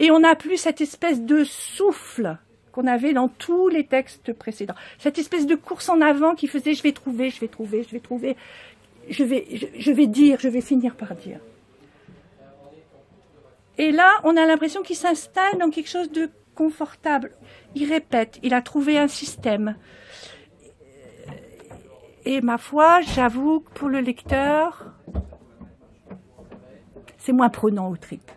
Et on n'a plus cette espèce de souffle qu'on avait dans tous les textes précédents. Cette espèce de course en avant qui faisait « je vais trouver, je vais trouver, je vais trouver, je vais, je, je vais dire, je vais finir par dire ». Et là, on a l'impression qu'il s'installe dans quelque chose de confortable. Il répète, il a trouvé un système. Et ma foi, j'avoue que pour le lecteur, c'est moins prenant aux tripes.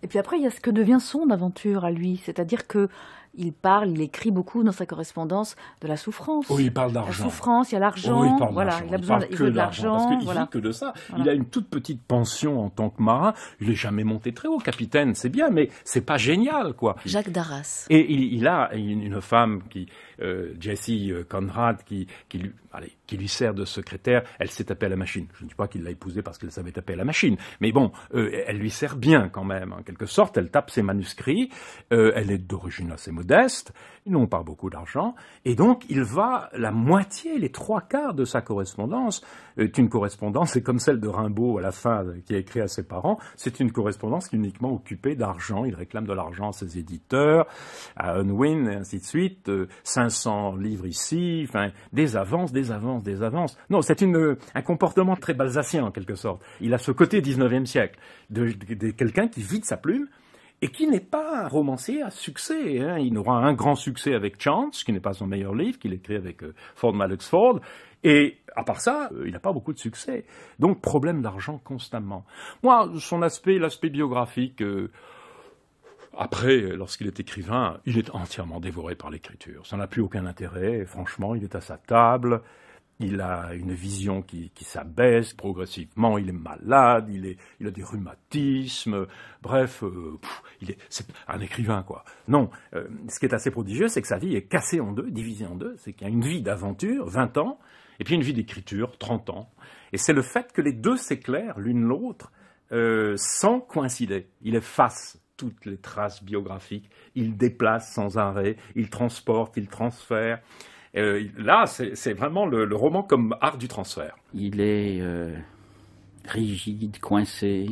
Et puis après, il y a ce que devient son aventure à lui, c'est-à-dire que il parle, il écrit beaucoup dans sa correspondance de la souffrance. Oh, il parle d'argent. La souffrance, il y a l'argent. Oh, il voilà, il a besoin il de l'argent. Parce qu'il voilà. vit que de ça. Voilà. Il a une toute petite pension en tant que marin. Il n'est jamais monté très haut, capitaine. C'est bien, mais c'est pas génial, quoi. Jacques Darras. Et il, il a une femme qui, euh, Jessie Conrad, qui, qui, lui, allez, qui lui sert de secrétaire. Elle s'est tapée à la machine. Je ne dis pas qu'il l'a épousée parce qu'elle savait taper à la machine. Mais bon, euh, elle lui sert bien quand même. En quelque sorte, elle tape ses manuscrits. Euh, elle est d'origine assez modeste. Ils n'ont pas beaucoup d'argent. Et donc, il va, la moitié, les trois quarts de sa correspondance est une correspondance, c'est comme celle de Rimbaud à la fin, qui a écrit à ses parents, c'est une correspondance uniquement occupée d'argent. Il réclame de l'argent à ses éditeurs, à Unwin, et ainsi de suite. Euh, cinq cents livres ici, enfin, des avances, des avances, des avances. Non, c'est une, un comportement très balsacien, en quelque sorte. Il a ce côté dix-neuvième siècle, de, de, de quelqu'un qui vide sa plume, et qui n'est pas un romancier à succès. Hein. Il aura un grand succès avec Chance, qui n'est pas son meilleur livre, qu'il écrit avec euh, Ford Madox Ford. Et à part ça, euh, il n'a pas beaucoup de succès. Donc, problème d'argent constamment. Moi, son aspect, l'aspect biographique... Euh, Après, lorsqu'il est écrivain, il est entièrement dévoré par l'écriture. Ça n'a plus aucun intérêt. Franchement, il est à sa table. Il a une vision qui, qui s'abaisse progressivement. Il est malade. Il, est, il a des rhumatismes. Bref, euh, pff, il est, c'est un écrivain, quoi. Non. Euh, ce qui est assez prodigieux, c'est que sa vie est cassée en deux, divisée en deux. C'est qu'il y a une vie d'aventure, vingt ans, et puis une vie d'écriture, trente ans. Et c'est le fait que les deux s'éclairent l'une l'autre euh, sans coïncider. Il efface toutes les traces biographiques, il déplace sans arrêt, il transporte, il transfère. Euh, là, c'est vraiment le, le roman comme art du transfert. Il est euh, rigide, coincé.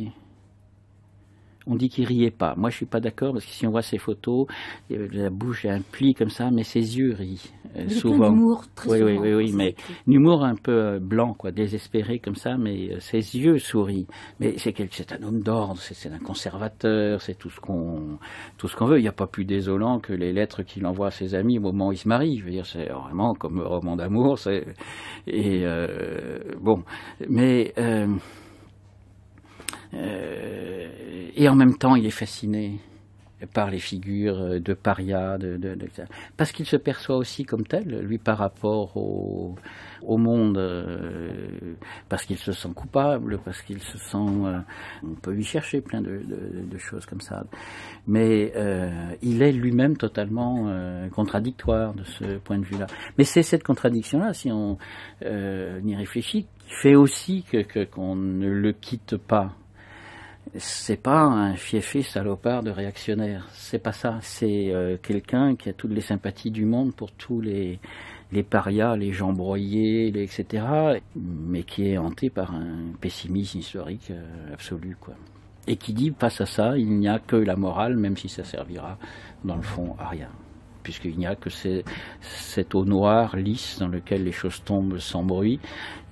On dit qu'il riait pas. Moi, je suis pas d'accord, parce que si on voit ses photos, la bouche a un pli comme ça, mais ses yeux rient euh, souvent. Humour, très oui, souvent. Oui, oui, oui, mais un humour un peu blanc, quoi, désespéré comme ça, mais euh, ses yeux sourient. Mais c'est un homme d'ordre, c'est un conservateur, c'est tout ce qu'on tout ce qu'on veut. Il n'y a pas plus désolant que les lettres qu'il envoie à ses amis au moment où il se marie. Je veux dire, c'est vraiment comme un roman d'amour. Et euh, bon, mais. Euh, Euh, et en même temps, il est fasciné par les figures de paria, de, de, de, parce qu'il se perçoit aussi comme tel, lui, par rapport au, au monde, euh, parce qu'il se sent coupable, parce qu'il se sent... Euh, on peut lui chercher plein de, de, de choses comme ça. Mais euh, il est lui-même totalement euh, contradictoire de ce point de vue-là. Mais c'est cette contradiction-là, si on euh, y réfléchit, qui fait aussi que, que, qu'on ne le quitte pas. C'est pas un fieffé salopard de réactionnaire, c'est pas ça. C'est euh, quelqu'un qui a toutes les sympathies du monde pour tous les, les parias, les gens broyés, les, et cetera, mais qui est hanté par un pessimisme historique euh, absolu, quoi. Et qui dit, face à ça, il n'y a que la morale, même si ça servira, dans le fond, à rien. Puisqu'il n'y a que ces, cette eau noire, lisse, dans laquelle les choses tombent sans bruit,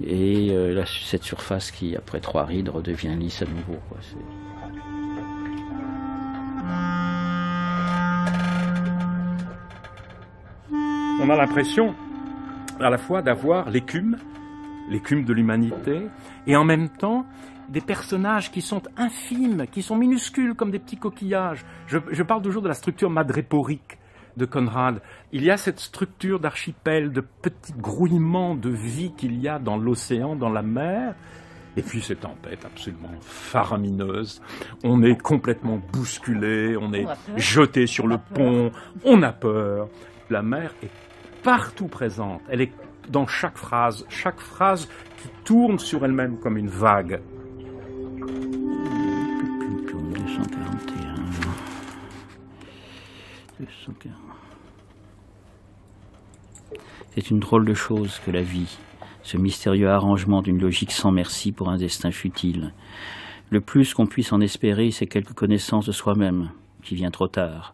et euh, la, cette surface qui, après trois rides, redevient lisse à nouveau, quoi. On a l'impression, à la fois, d'avoir l'écume, l'écume de l'humanité, et en même temps, des personnages qui sont infimes, qui sont minuscules, comme des petits coquillages. Je, je parle toujours de la structure madréporique de Conrad. Il y a cette structure d'archipel, de petits grouillements de vie qu'il y a dans l'océan, dans la mer, et puis ces tempêtes absolument faramineuses. On est complètement bousculé, on est jeté sur le pont, on a peur. La mer est partout présente, elle est dans chaque phrase, chaque phrase qui tourne sur elle-même comme une vague. C'est une drôle de chose que la vie, ce mystérieux arrangement d'une logique sans merci pour un destin futile. Le plus qu'on puisse en espérer, c'est quelque connaissance de soi-même, qui vient trop tard,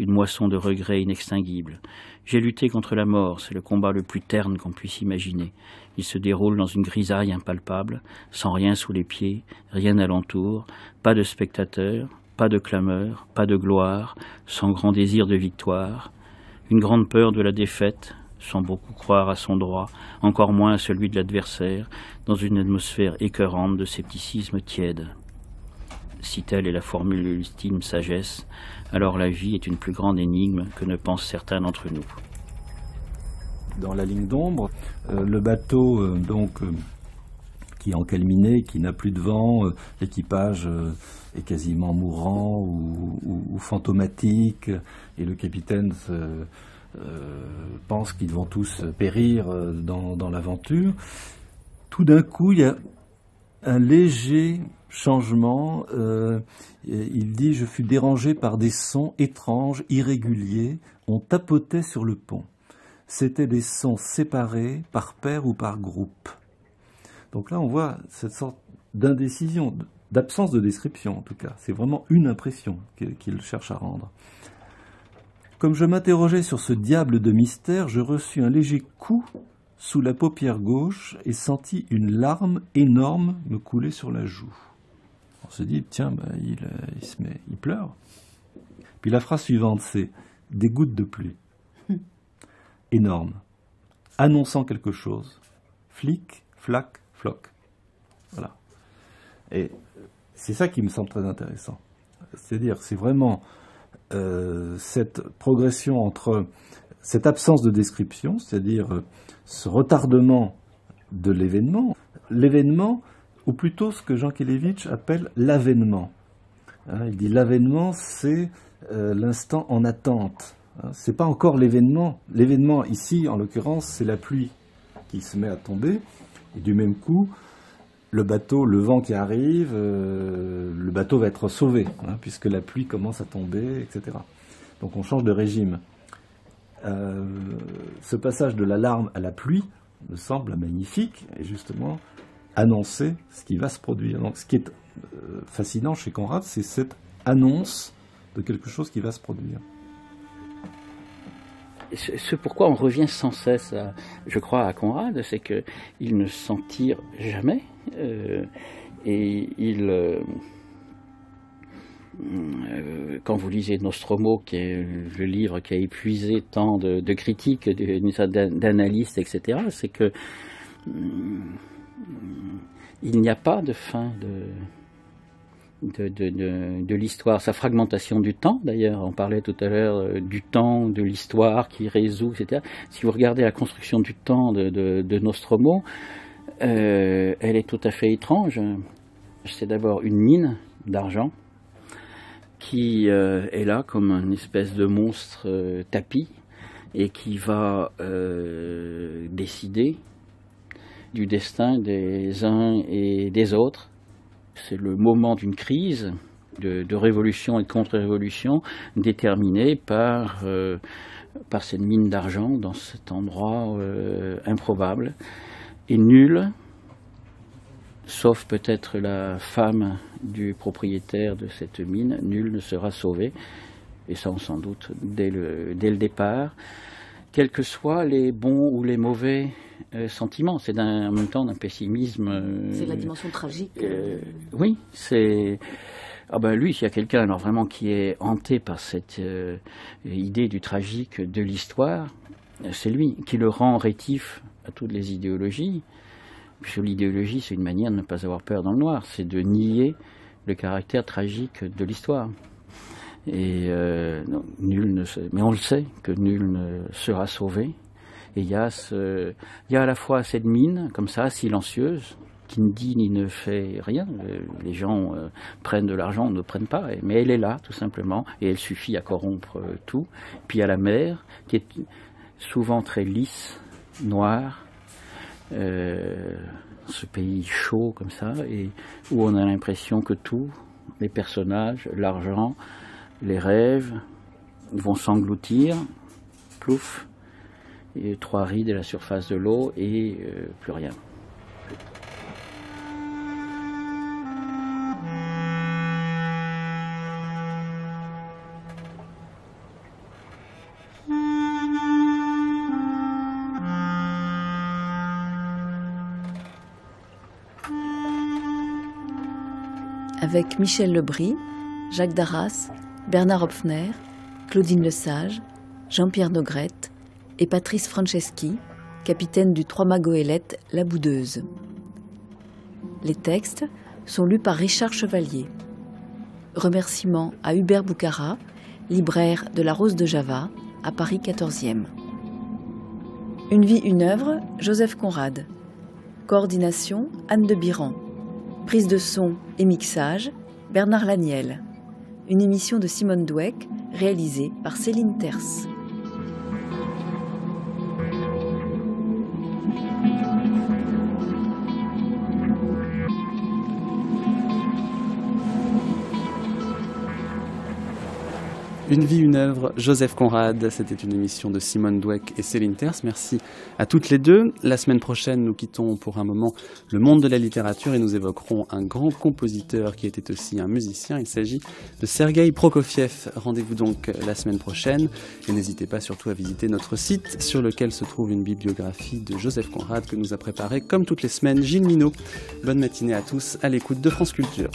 une moisson de regrets inextinguible. J'ai lutté contre la mort, c'est le combat le plus terne qu'on puisse imaginer. Il se déroule dans une grisaille impalpable, sans rien sous les pieds, rien alentour, pas de spectateurs, pas de clameur, pas de gloire, sans grand désir de victoire, une grande peur de la défaite, sans beaucoup croire à son droit, encore moins à celui de l'adversaire, dans une atmosphère écœurante de scepticisme tiède. si telle est la formule de l'ultime sagesse, alors la vie est une plus grande énigme que ne pensent certains d'entre nous. Dans La ligne d'ombre, euh, le bateau euh, donc, euh, qui est encalminé, qui n'a plus de vent, euh, l'équipage euh, est quasiment mourant ou, ou, ou fantomatique, et le capitaine euh, euh, pense qu'ils vont tous périr euh, dans, dans l'aventure. Tout d'un coup, il y a un léger changement. Euh, il dit « Je fus dérangé par des sons étranges, irréguliers. On tapotait sur le pont. C'était des sons séparés par paire ou par groupe. » Donc là, on voit cette sorte d'indécision, d'absence de description en tout cas. C'est vraiment une impression qu'il cherche à rendre. « Comme je m'interrogeais sur ce diable de mystère, je reçus un léger coup sous la paupière gauche et sentis une larme énorme me couler sur la joue. » On se dit, tiens, ben, il, il, se met, il pleure. Puis la phrase suivante, c'est « des gouttes de pluie. » Énorme. Annonçant quelque chose. Flic, flac, floc. Voilà. Et c'est ça qui me semble très intéressant. C'est-à-dire, c'est vraiment euh, cette progression entre cette absence de description, c'est-à-dire euh, ce retardement de l'événement, l'événement, ou plutôt ce que Jean Kelevitch appelle l'avènement. Hein, il dit l'avènement, c'est euh, l'instant en attente. Hein, c'est pas encore l'événement. L'événement ici, en l'occurrence, c'est la pluie qui se met à tomber. Et du même coup, le bateau, le vent qui arrive, euh, le bateau va être sauvé, hein, puisque la pluie commence à tomber, et cetera. Donc on change de régime. Euh, ce passage de la larme à la pluie me semble magnifique et justement annoncer ce qui va se produire. Donc ce qui est euh, fascinant chez Conrad, c'est cette annonce de quelque chose qui va se produire. Ce pourquoi on revient sans cesse, à, je crois, à Conrad, c'est qu'il ne s'en tire jamais euh, et il... Euh, Quand vous lisez Nostromo, qui est le livre qui a épuisé tant de, de critiques, d'analystes, et cetera, c'est que hum, il n'y a pas de fin de, de, de, de, de l'histoire. Sa fragmentation du temps, d'ailleurs, on parlait tout à l'heure du temps, de l'histoire qui résout, et cetera. Si vous regardez la construction du temps de, de, de Nostromo, euh, elle est tout à fait étrange. C'est d'abord une mine d'argent qui euh, est là comme une espèce de monstre euh, tapis et qui va euh, décider du destin des uns et des autres. C'est le moment d'une crise, de, de révolution et de contre-révolution déterminée par, euh, par cette mine d'argent dans cet endroit euh, improbable et nul, sauf peut-être la femme du propriétaire de cette mine, nul ne sera sauvé, et ça on s'en doute dès le, dès le départ, quels que soient les bons ou les mauvais euh, sentiments. C'est en même temps d'un pessimisme... Euh, c'est la dimension tragique. Euh, oui, c'est... Ah ben lui, s'il y a quelqu'un alors vraiment qui est hanté par cette euh, idée du tragique de l'histoire, c'est lui qui le rend rétif à toutes les idéologies. Puisque l'idéologie, c'est une manière de ne pas avoir peur dans le noir, c'est de nier le caractère tragique de l'histoire. Et euh, non, nul ne sait, mais on le sait que nul ne sera sauvé. Et il y a ce, il y a à la fois cette mine, comme ça, silencieuse, qui ne dit ni ne fait rien. Les gens euh, prennent de l'argent, ne prennent pas, mais elle est là, tout simplement, et elle suffit à corrompre euh, tout. Puis il y a la mer, qui est souvent très lisse, noire, Euh, ce pays chaud comme ça, et où on a l'impression que tout, les personnages, l'argent, les rêves, vont s'engloutir, plouf, et trois rides à la surface de l'eau et euh, plus rien. Avec Michel Le Bris, Jacques Darras, Bernard Hopfner, Claudine Le Sage, Jean-Pierre Nogrette et Patrice Franceschi, capitaine du trois-mâts goélette La Boudeuse. Les textes sont lus par Richard Chevalier. Remerciements à Hubert Boukhara, libraire de la Rose de Java, à Paris quatorzième. Une vie, une œuvre, Joseph Conrad. Coordination, Anne de Biran. Prise de son et mixage, Bernard Laniel. Une émission de Simone Douek, réalisée par Céline Terce. Une vie, une œuvre, Joseph Conrad, c'était une émission de Simone Douek et Céline Terce. Merci à toutes les deux. La semaine prochaine, nous quittons pour un moment le monde de la littérature et nous évoquerons un grand compositeur qui était aussi un musicien. Il s'agit de Sergueï Prokofiev. Rendez-vous donc la semaine prochaine et n'hésitez pas surtout à visiter notre site sur lequel se trouve une bibliographie de Joseph Conrad que nous a préparée comme toutes les semaines Gilles Minot. Bonne matinée à tous à l'écoute de France Culture.